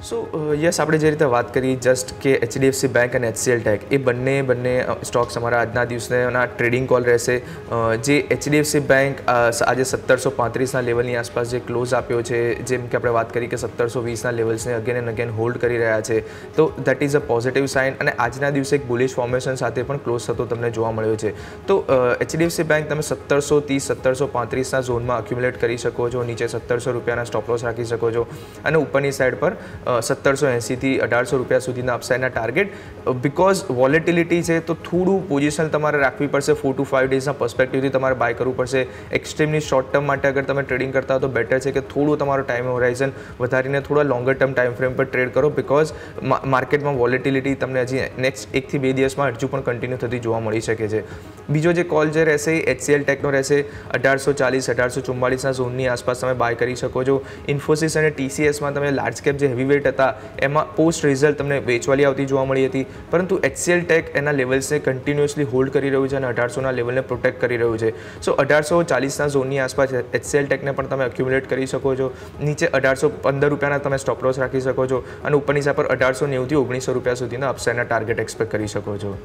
सो यस आपणे जे रीते वात करी जस्ट के एचडीएफसी बैंक अने एचसीएल टेक ए बंने स्टॉक्स अमारा आजना दिवसना ट्रेडिंग कॉल रहेशे। जे एचडीएफसी बैंक आजे 1735 लेवलनी आसपास जे क्लोज आप्यो छे जेम के आपणे वात करी के 1720 लेवल्स ने अगेन एंड अगेन होल्ड करी रह्या छे तो that is a positive sign अने आजना दिवसे एक बुलिश फॉर्मेशन साथे पण क्लोज थतो तमने जोवा मळ्यो छे। तो एचडीएफसी बैंक तमे 1730 1735 झोनमां एक्युम्युलेट करी शको छो। नीचे ₹1700 स्टॉप लॉस राखी शको छो अने उपरनी साइड पर 1780 थी ₹1800 सुधीना अपसाइडना टार्गेट बिकॉज वॉलेटिलिटी है तो थोड़ू पोजिशन तमारे राखवी पड़शे। 4 to 5 डेज पर्स्पेक्टिव थी तमारे बाय करवू पड़शे। एक्स्ट्रीमली शॉर्ट टर्म माटे अगर तमे ट्रेडिंग करता हो तो बेटर है कि थोड़ू तमारो टाइम होराइजन वधारीने थोड़ा लॉन्गर टर्म टाइम फ्रेम पर ट्रेड करो बिकॉज मार्केट में वॉलेटिलिटी तमने हजी नेक्स्ट 1 થી 2 दिवस में हजू पण कंटीन्यू थती जोवा मळी शके छे। बीजो जे कॉल जे रहेशे एचसीएल टेक नो रहेशे 1840 1844 झोननी आसपास तमे बाय करी शको छो। इन्फोसिस अने टीसीएस में तमे लार्ज केप जे हेवी था एमा पोस्ट रिजल्ट तमने वेचवाली आवती जोवा मळी हती परंतु एचसीएल टेक एना लेवल्स ने कंटीन्यूअसली होल्ड करी रह्युं छे अने 1800 लेवल ने प्रोटेक्ट करी रह्युं छे। सो 1840 झोननी आसपास एचसीएल टेक ने पण तमे एक्युम्युलेट करी शको छो। नीचे ₹1815 तमे स्टॉप लॉस राखी शको छो अने उपरनी साइड पर ₹1890 થી ₹1900 सुधीना अपसाइडना टार्गेट एक्सपेक्ट करी शको छो।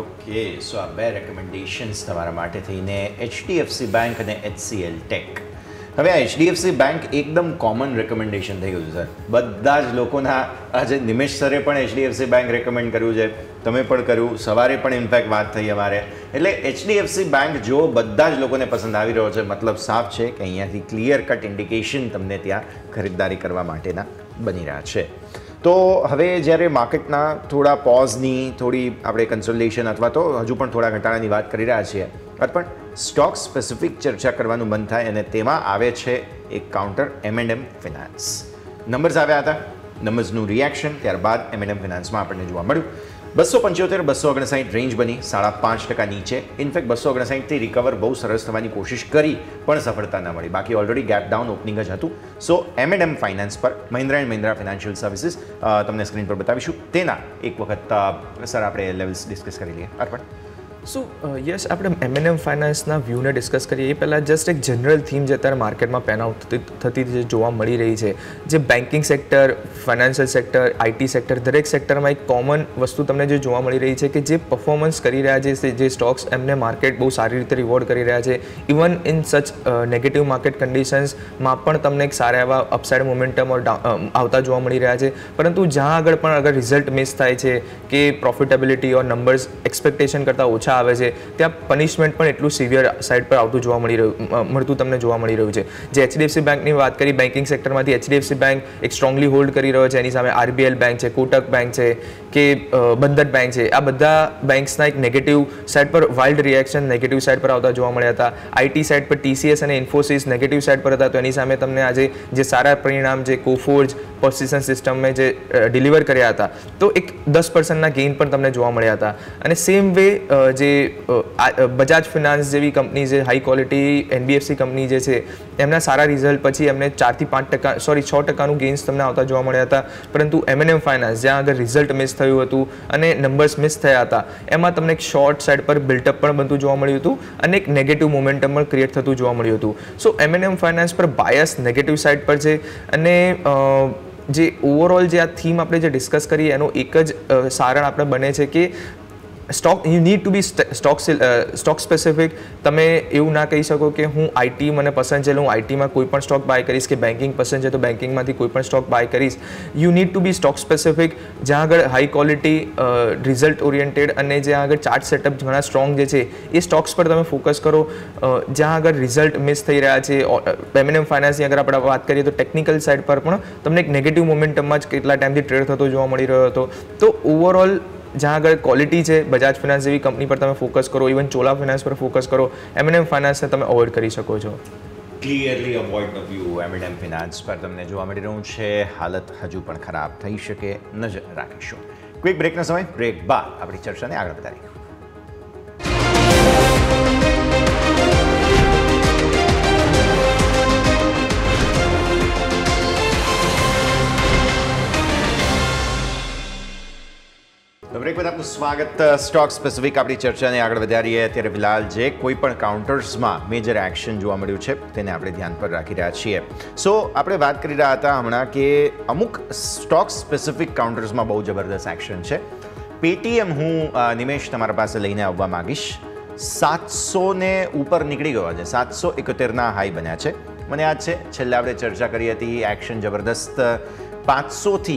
ओके सो आ बे रेकमेंडेशन्स तमारा माटे थईने एचडीएफसी बैंक अने एचसीएल टेक। हमें एचडीएफसी बैंक एकदम कॉमन रेकमेंडेशन थी गयु सर बधा ज लोकोना आज निमेश सरे पण एचडीएफसी बैंक रेकमेंड करू छे तमे पण करू सवारे पण इनफेक्ट बात थी अमारे एटले एचडीएफसी बैंक जो बधा ज लोकोने पसंद आवी रह्यो छे मतलब साफ छे के अहींयाथी क्लियर कट इंडिकेशन तमने त्यां खरीदारी करवा माटेना बनी रह्या छे। तो हवे ज्यारे मार्केटना थोड़ा पॉझनी थोड़ी आपणे कंसोलिडेशन अथवा तो हजू पण थोड़ा घटाडानी वात करी रह्या छीए अर्पण स्टॉक स्पेसिफिक चर्चा करवानुं मन थाय अने तेमां आवे छे एक काउंटर M&M फिनांस। नंबर्स आव्या हता नंबर्सनुं रिएक्शन त्यारबाद M&M फिनांस में आपणे जोवा मळ्युं 275-259 रेंज बनी 5.5% नीचे। इनफेक्ट 259 रिकवर बहुत सरस थवानी कोशिश करी पण सफलता न मळी बाकी ऑलरेडी गैप डाउन ओपनिंग ज हतुं। सो M&M फाइनांस पर Mahindra and Mahindra financial services तमने स्क्रीन पर बतावीशुं तेना एक वखत सर आपणे लेवल्स डिस्कस करी लईए अर्पण। सो यस आपणे M&M फाइनांसना व्यू ने डिस्कस करिए ए पहला जस्ट एक जनरल थीम जे अत्यारे मार्केट में पेन आउट थती जोवा मळी रही है जे banking sector financial sector IT sector दरेक सेक्टर में एक कॉमन वस्तु तमने जो जोवा मळी रही है कि जे परफॉर्मन्स करी रह्या छे जे स्टॉक्स एमने मार्केट बहुत सारी रीते रिवॉर्ड करी रह्या छे even in such negative market conditions में पण तमने एक सारा एवा अपसाइड मोमेंटम और आवता जोवा मळी रह्या छे। परंतु जहाँ आगळ पण अगर रिजल्ट मिस थाय छे कि प्रोफिटेबिलिटी और नंबर्स एक्सपेक्टेशन करता ओछा आवे छे त्यां पनिशमेंट पण एटलुं सीवियर साइड पर आवतुं जोवा मळी રહ્યું મળતું તમને જોવા મળી રહ્યું છે। જે HDFC બેંકની વાત કરી બેન્કિંગ સેક્ટરમાંથી HDFC બેંક એક સ્ટ્રોંગલી હોલ્ડ કરી રહ્યો છે એની સામે RBL બેંક છે કોટક બેંક છે કે બંધન બેંક છે આ બધા બેંક્સના એક નેગેટિવ સાઇડ પર વાઇલ્ડ રિએક્શન નેગેટિવ સાઇડ પર આવતા જોવા મળ્યા હતા। આઈટી સાઇડ પર TCS અને ઇન્ફોસિસ નેગેટિવ સાઇડ પર હતા તો એની સામે તમને આજે જે સારા પરિણામ જે કોફોર્જ પર્સિસ્ટન્ટ સિસ્ટમે જે ડિલિવર કર્યા હતા તો એક 10%ના ગેઇન પણ તમને જોવા મળ્યા હતા। અને સેમ વે જે બજાજ ફિનાન્સ જેવી કંપની જે હાઈ ક્વોલિટી NBFC કંપની જે છે એમના સારા રિઝલ્ટ પછી એમને 6%નું ગેઇન્સ તમને આવતા જોવા મળ્યા હતા। પરંતુ M&M ફાઇનાન્સ જ્યાં આગળ રિઝલ્ટ મિસ થયું હતું અને નંબર્સ મિસ થયા હતા એમાં તમને એક શોર્ટ સાઇડ પર બિલ્ટઅપ પણ બનતું જોવા મળ્યું હતું અને એક નેગેટિવ મોમેન્ટમ પણ ક્રિએટ થતું જોવા મળ્યું હતું। સો M&M ફાઇનાન્સ પર બાયસ નેગેટિવ સાઇડ પર છે અને जे ओवरऑल जे आ थीम आपणे जे डिस्कस करी एनो एक ज सारण आपणे बने छे के stock you need to be stock specific. तब एवं ना कही सको कि हूँ आईटी मैंने पसंद है, हूँ आईटी में कोईपण स्टॉक बाय करीश, कि बैंकिंग पसंद है तो बैंकिंग में कोईपण स्टॉक बाय करीश। You need to be stock specific, ज्यां आगे हाई क्वॉलिटी रिजल्ट ओरिएंटेड और ज्यां आगे चार्ट सेटअप घणा स्ट्रॉंग है स्टॉक्स पर तब फोकस करो, ज्यां आगे रिजल्ट मिस थी रहा है। एमएनएम फाइनेंस अगर आप बात करिए तो टेक्निकल साइड पर तमने एक नेगेटिव मोमेंटम में केटला टाइम ट्रेड थतो जोवा मळी रह्यो हतो। तो ओवरऑल जहाँ अगर क्वॉलिटी है बजाज फाइनेंस जेवी कंपनी पर तब फोकस करो, इवन चोला फाइनेंस पर फोकस करो। एमएनएम फाइनेंस ने तब अवॉइड करी सको। क्लियरली अवॉइड करू एमएनएम फाइनेंस पर तमने जोवा मळी रह्युं छे। हालत हजू पण खराब थई शके, नजर राखीशुं। क्विक ब्रेकनो समय, ब्रेक बाद आपणी चर्चाने आगळ वधारीए। ब्रेक बाद आपको स्वागत। स्टॉक स्पेसिफिक अपनी चर्चा ने आगे बढ़ा रही है। अत्यारे फिलहाल जे कोईपण काउंटर्स में मेजर एक्शन जोवा मळ्युं छे तेने आपणे ध्यान पर राखी रह्या छीए। सो आपणे बात करी रह्या हता हमणां के अमुक स्टॉक स्पेसिफिक काउंटर्स में बहुत जबरदस्त एक्शन है। पेटीएम हूँ निमेश तमारा पासे लईने आववा मांगीश। 700 ने ऊपर निकली गयो छे, 771 हाई बन्या छे। मने याद है छेल्ले आपणे चर्चा करी हती एक्शन जबरदस्त 500 थी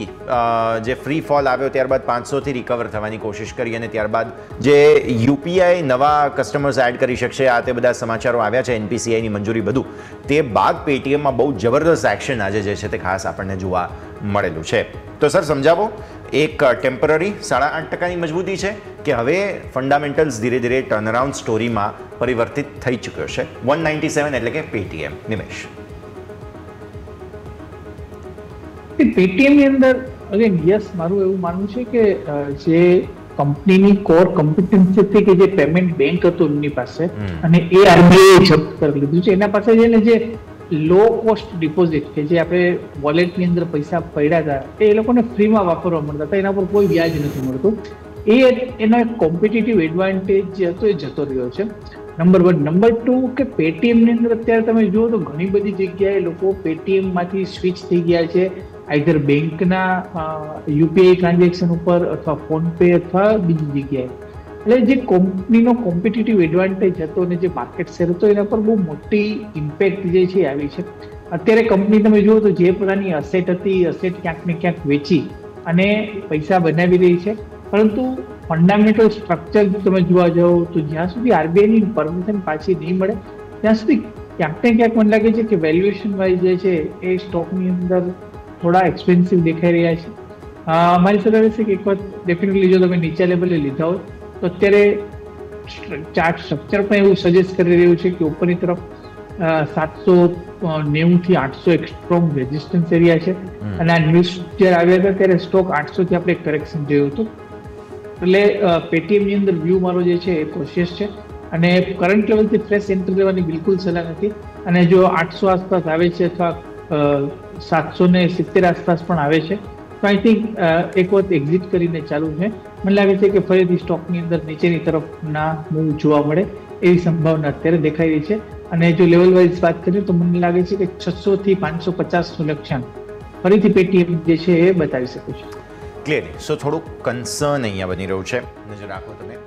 जे फ्री फॉल आव्यो त्यारबाद 500 थी रिकवर थवानी कोशिश करी अने त्यारबाद जे यूपीआई नवा कस्टमर्स एड करी शकशे आ ते बधा समाचारो आव्या छे। एनपीसीआई नी मंजूरी बधु ते बाद पेटीएम में बहुत जबरदस्त एक्शन आजे जे छे ते खास आपणे जोवा मळेलुं छे। तो सर समझावो, एक टेम्पररी 8.5% मजबूती है कि हवे फंडामेंटल्स धीरे धीरे टर्नराउंड स्टोरी में परिवर्तित थई चूक्यो छे। 197 एटले के पेटीएम। निमेश, पेटीएम अंदर अगेन यस मारू एवं मानव है कि जे कंपनी कोर कॉम्पिटन्सी थी कि पेमेंट बैंक पास आरबीआई जप्त कर लीधु, एना पास लो कॉस्ट डिपोजिट के जे आपणे वॉलेट अंदर पैसा पड़ा था ए लोकोने फ्री में वापरवा मळता था, एना पर कोई व्याज नहीं मळतुं। एना कॉम्पिटिटिव एडवांटेज जतो रह्यो छे। Number one. नंबर टू के पेटीएम ने अंदर अत्यारे तमे जुओ तो घणी बधी जग्याए लोको पेटीएम मांथी स्विच थई गया छे, आइधर बैंक ना यूपीआई ट्रांजेक्शन पर अथवा फोन पे अथवा बीजी जग्याए। एटले जे कंपनी नो कॉम्पिटिटिव एडवांटेज हतो ने जे मार्केट शेर हतो एना पर बहु मोटी इम्पेक्ट जे छे आवी छे। अत्यारे कंपनी तमे जुओ तो जे प्रकारनी असेट हती असेट क्यांक ने क्यांक वेची अने पैसा बनावी रही छे, परंतु फंडामेंटल स्ट्रक्चर तमे जोवा जाओ तो ज्यां सुधी आरबीआई परमिशन पाछी नहीं मळे त्यां सुधी क्यांक ने क्यांक मने लागे छे कि वेल्युएशन वाइज जे छे ए स्टॉकनी अंदर थोड़ा एक्सपेन्सिव देखाई रह्या छे। मारी सलाह छे कि एक वक्त डेफिनेटली जो तमे नीचा लेवले लीधा हो तो अत्यारे चार्ट स्ट्रक्चर पण एवुं सजेस्ट करी रह्युं छे कि उपरनी तरफ 790 થી 800 एक स्ट्रॉंग रेजिस्टन्स एरिया है। आ न्यूज जब आया था तरह स्टॉक 800 थी आप करेक्शन जो तो पेटीएम अंदर व्यू मारो कोशियस है और करंट लेवल थी फ्रेश एंट्री लेवानी बिल्कुल सलाह नहीं। जो 800 आसपास आए अथवा 770 आसपास आए तो आई थिंक एक वक्त एक्जिट कर चालू है। मैंने लगे कि फरी स्टॉक अंदर नीचे तरफ ना मूव जोवा मळे एवी संभावना अत्यारे देखाई रही है। અને જો લેવલ વાઇઝ વાત કરીએ તો મને લાગે છે કે 600 થી 550નું લક્ષ્યાંક ફરીથી પેટીએમ જે છે એ બતાવી શકે છે ક્લિયરલી। સો થોડું કન્સર્ન અહીંયા બની રહ્યું છે, નજર રાખો તમે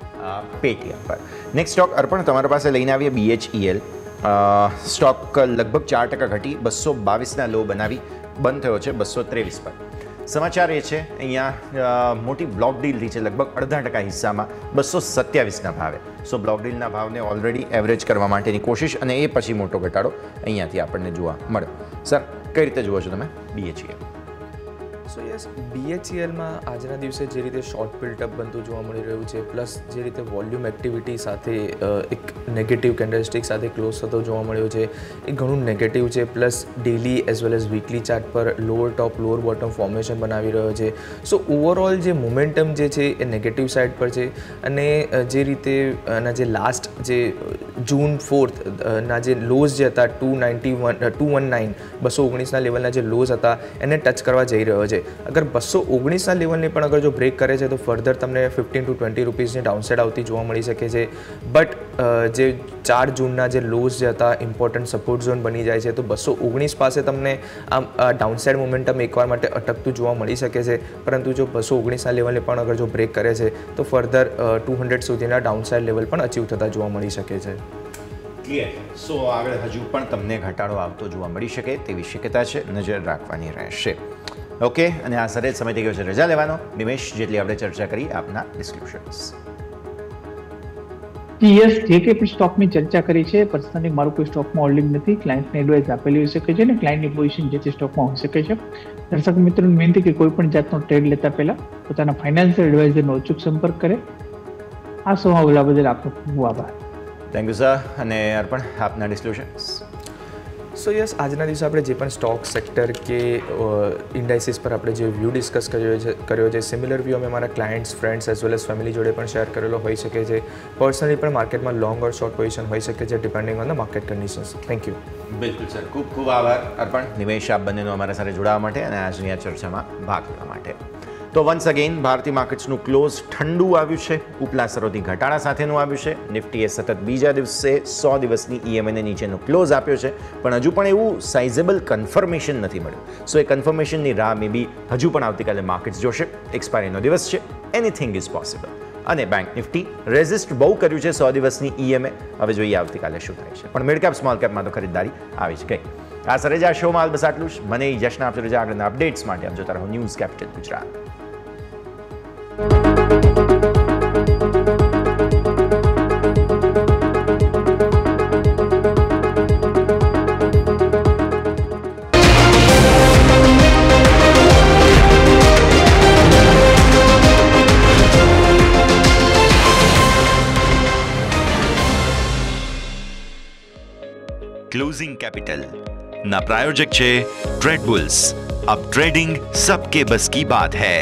પેટીએમ પર। નેક્સ્ટ સ્ટોક અર્પણ તમારા પાસે લઈને આવીએ, BHEL। સ્ટોક લગભગ 4% ઘટી 222ના લો બનાવી બંધ થયો છે 223 પર। समाचार ये है अँ मोटी ब्लॉक डील थी लगभग 18% हिस्सा में 227 भावे। सो ब्लॉक डील भाव ने ऑलरेडी एवरेज करने की कोशिश और ये पछी मोटो घटाड़ो अहींयाथी आपने जोवा मळ्यो। सर कई रीते जुओ छो तमे BHEL? सो यस, BHEL में आज दिवसे जी रीते शॉर्ट बिल्टअप बनतु जोवा मळी रह्युं छे, प्लस जी रीते वॉल्यूम एक्टिविटी साथ एक नेगेटिव कैंडलस्टिक साथ क्लोज थतो जोवा मळ्यो छे ए घणुं नेगेटिव है। Plus daily as well as weekly chart पर lower top lower bottom formation बनावी रह्यो छे। सो ओवरऑल जो मोमेंटम जे छे ए नेगेटिव साइड पर है और जे रीते आना जे लास्ट जे जून 4 ना जे लॉज जे हता 291 219 219 लेवलना जे लॉज हता एने टच करवा जई रह्यो। वजे अगर 219 लेवल ने अगर जो ब्रेक करे तो फर्धर तमने 15 to 20 रुपीज डाउन साइड आती जोवा मळी शके छे। बट जे 4 जूनना जे लोज जे हता इम्पोर्टंट सपोर्ट झोन बनी जाए छे तो 219 पास तमने आम डाउनसाइड मोमेंटम एकवार माटे अटकतुं जोवा मळी शके छे, परंतु जो 219 लेवल ने अगर जो ब्रेक करे छे तो फर्धर 200 सुधीना डाउनसाइड लेवल पण अचीव थता जोवा मळी शके छे। क्लियर। सो आगे हजू पण तमने घटाडो आवतो जोवा मळी शके तेवी शक्यता छे, नजर राखवानी रहेशे। ओके, अने आ सरे समय थी गयो छे रजा लेवानो। निमेश, जेटली आपणे चर्चा करी आपना डिस्क्रिप्शन्स टीएस जे के कुछ स्टॉक में चर्चा करी है, पर्सनली मारू कोई स्टॉक में होल्डिंग नहीं, क्लाइंट ने एडवाइस आपेली हो सके है, क्लाइंट की पोजिशन जे स्टॉक में हो सके। दर्शक मित्रों ने विनती कि कोईपण जातनो ट्रेड लेता पहला पोताना फाइनेंशियल एडवाइजरनो अचूक संपर्क करे। आ सौला बदल आपको खूब आभार। Thank you sir. अने अर्पण आपना डिस्क्रिप्शन्स। सो यस, आज दिवसे आपणे जे पण स्टॉक सेक्टर के इंडाइसिस पर आपणे जे व्यू डिस्कस कर्यो छे, सिमिलर व्यू अमे मारा clients, friends as well as family जोड़े पण शेयर करेलो होई शके छे। पर्सनली पण मार्केट में लॉन्ग और शॉर्ट पोजिशन होई शके छे depending on the market conditions. Thank you. बिल्कुल सर, खूब खूब आभार अर्पण, निमेश, आप बंनेनो अमारा साथे जोड़ावा माटे अने आजनी आ चर्चामां भाग लेवा माटे। तो वंस अगेन भारतीय मार्केट्सનું ક્લોઝ ઠંડુ આવ્યું છે, ઉપલા સરોથી ઘટાડા સાથેનું આવ્યું છે। નિફ્ટીએ સતત બીજા દિવસે 100 દિવસની EMAને નીચેનો ક્લોઝ આપ્યો છે, પણ હજુ પણ એવું સાઇઝેબલ કન્ફર્મેશન નથી મળ્યું। સો એ કન્ફર્મેશનની રાહ મેબી હજુ પણ આવતીકાલે માર્કેટ્સ જોશે, એક્સપાયરીનો દિવસ છે, એનીથિંગ ઇઝ પોસિબલ। અને બેંક નિફ્ટી રેઝિસ્ટ બહુ કર્યું છે 100 દિવસની EMA, હવે જોઈએ આવતીકાલે શું થાય છે। પણ મિડ કેપ સ્મોલ કેપમાં તો ખરીદદારી આવી જ ગઈ। આ સરેજા શોમાં હાલ બસ આટલું જ, મને યશના આપજો રજા। આગળના અપડેટ્સ માટે આપ જોતા રહો news capital Gujarat. Closing capital ना प्रायोजक छे ट्रेडबुल्स। अब ट्रेडिंग सबके बस की बात है।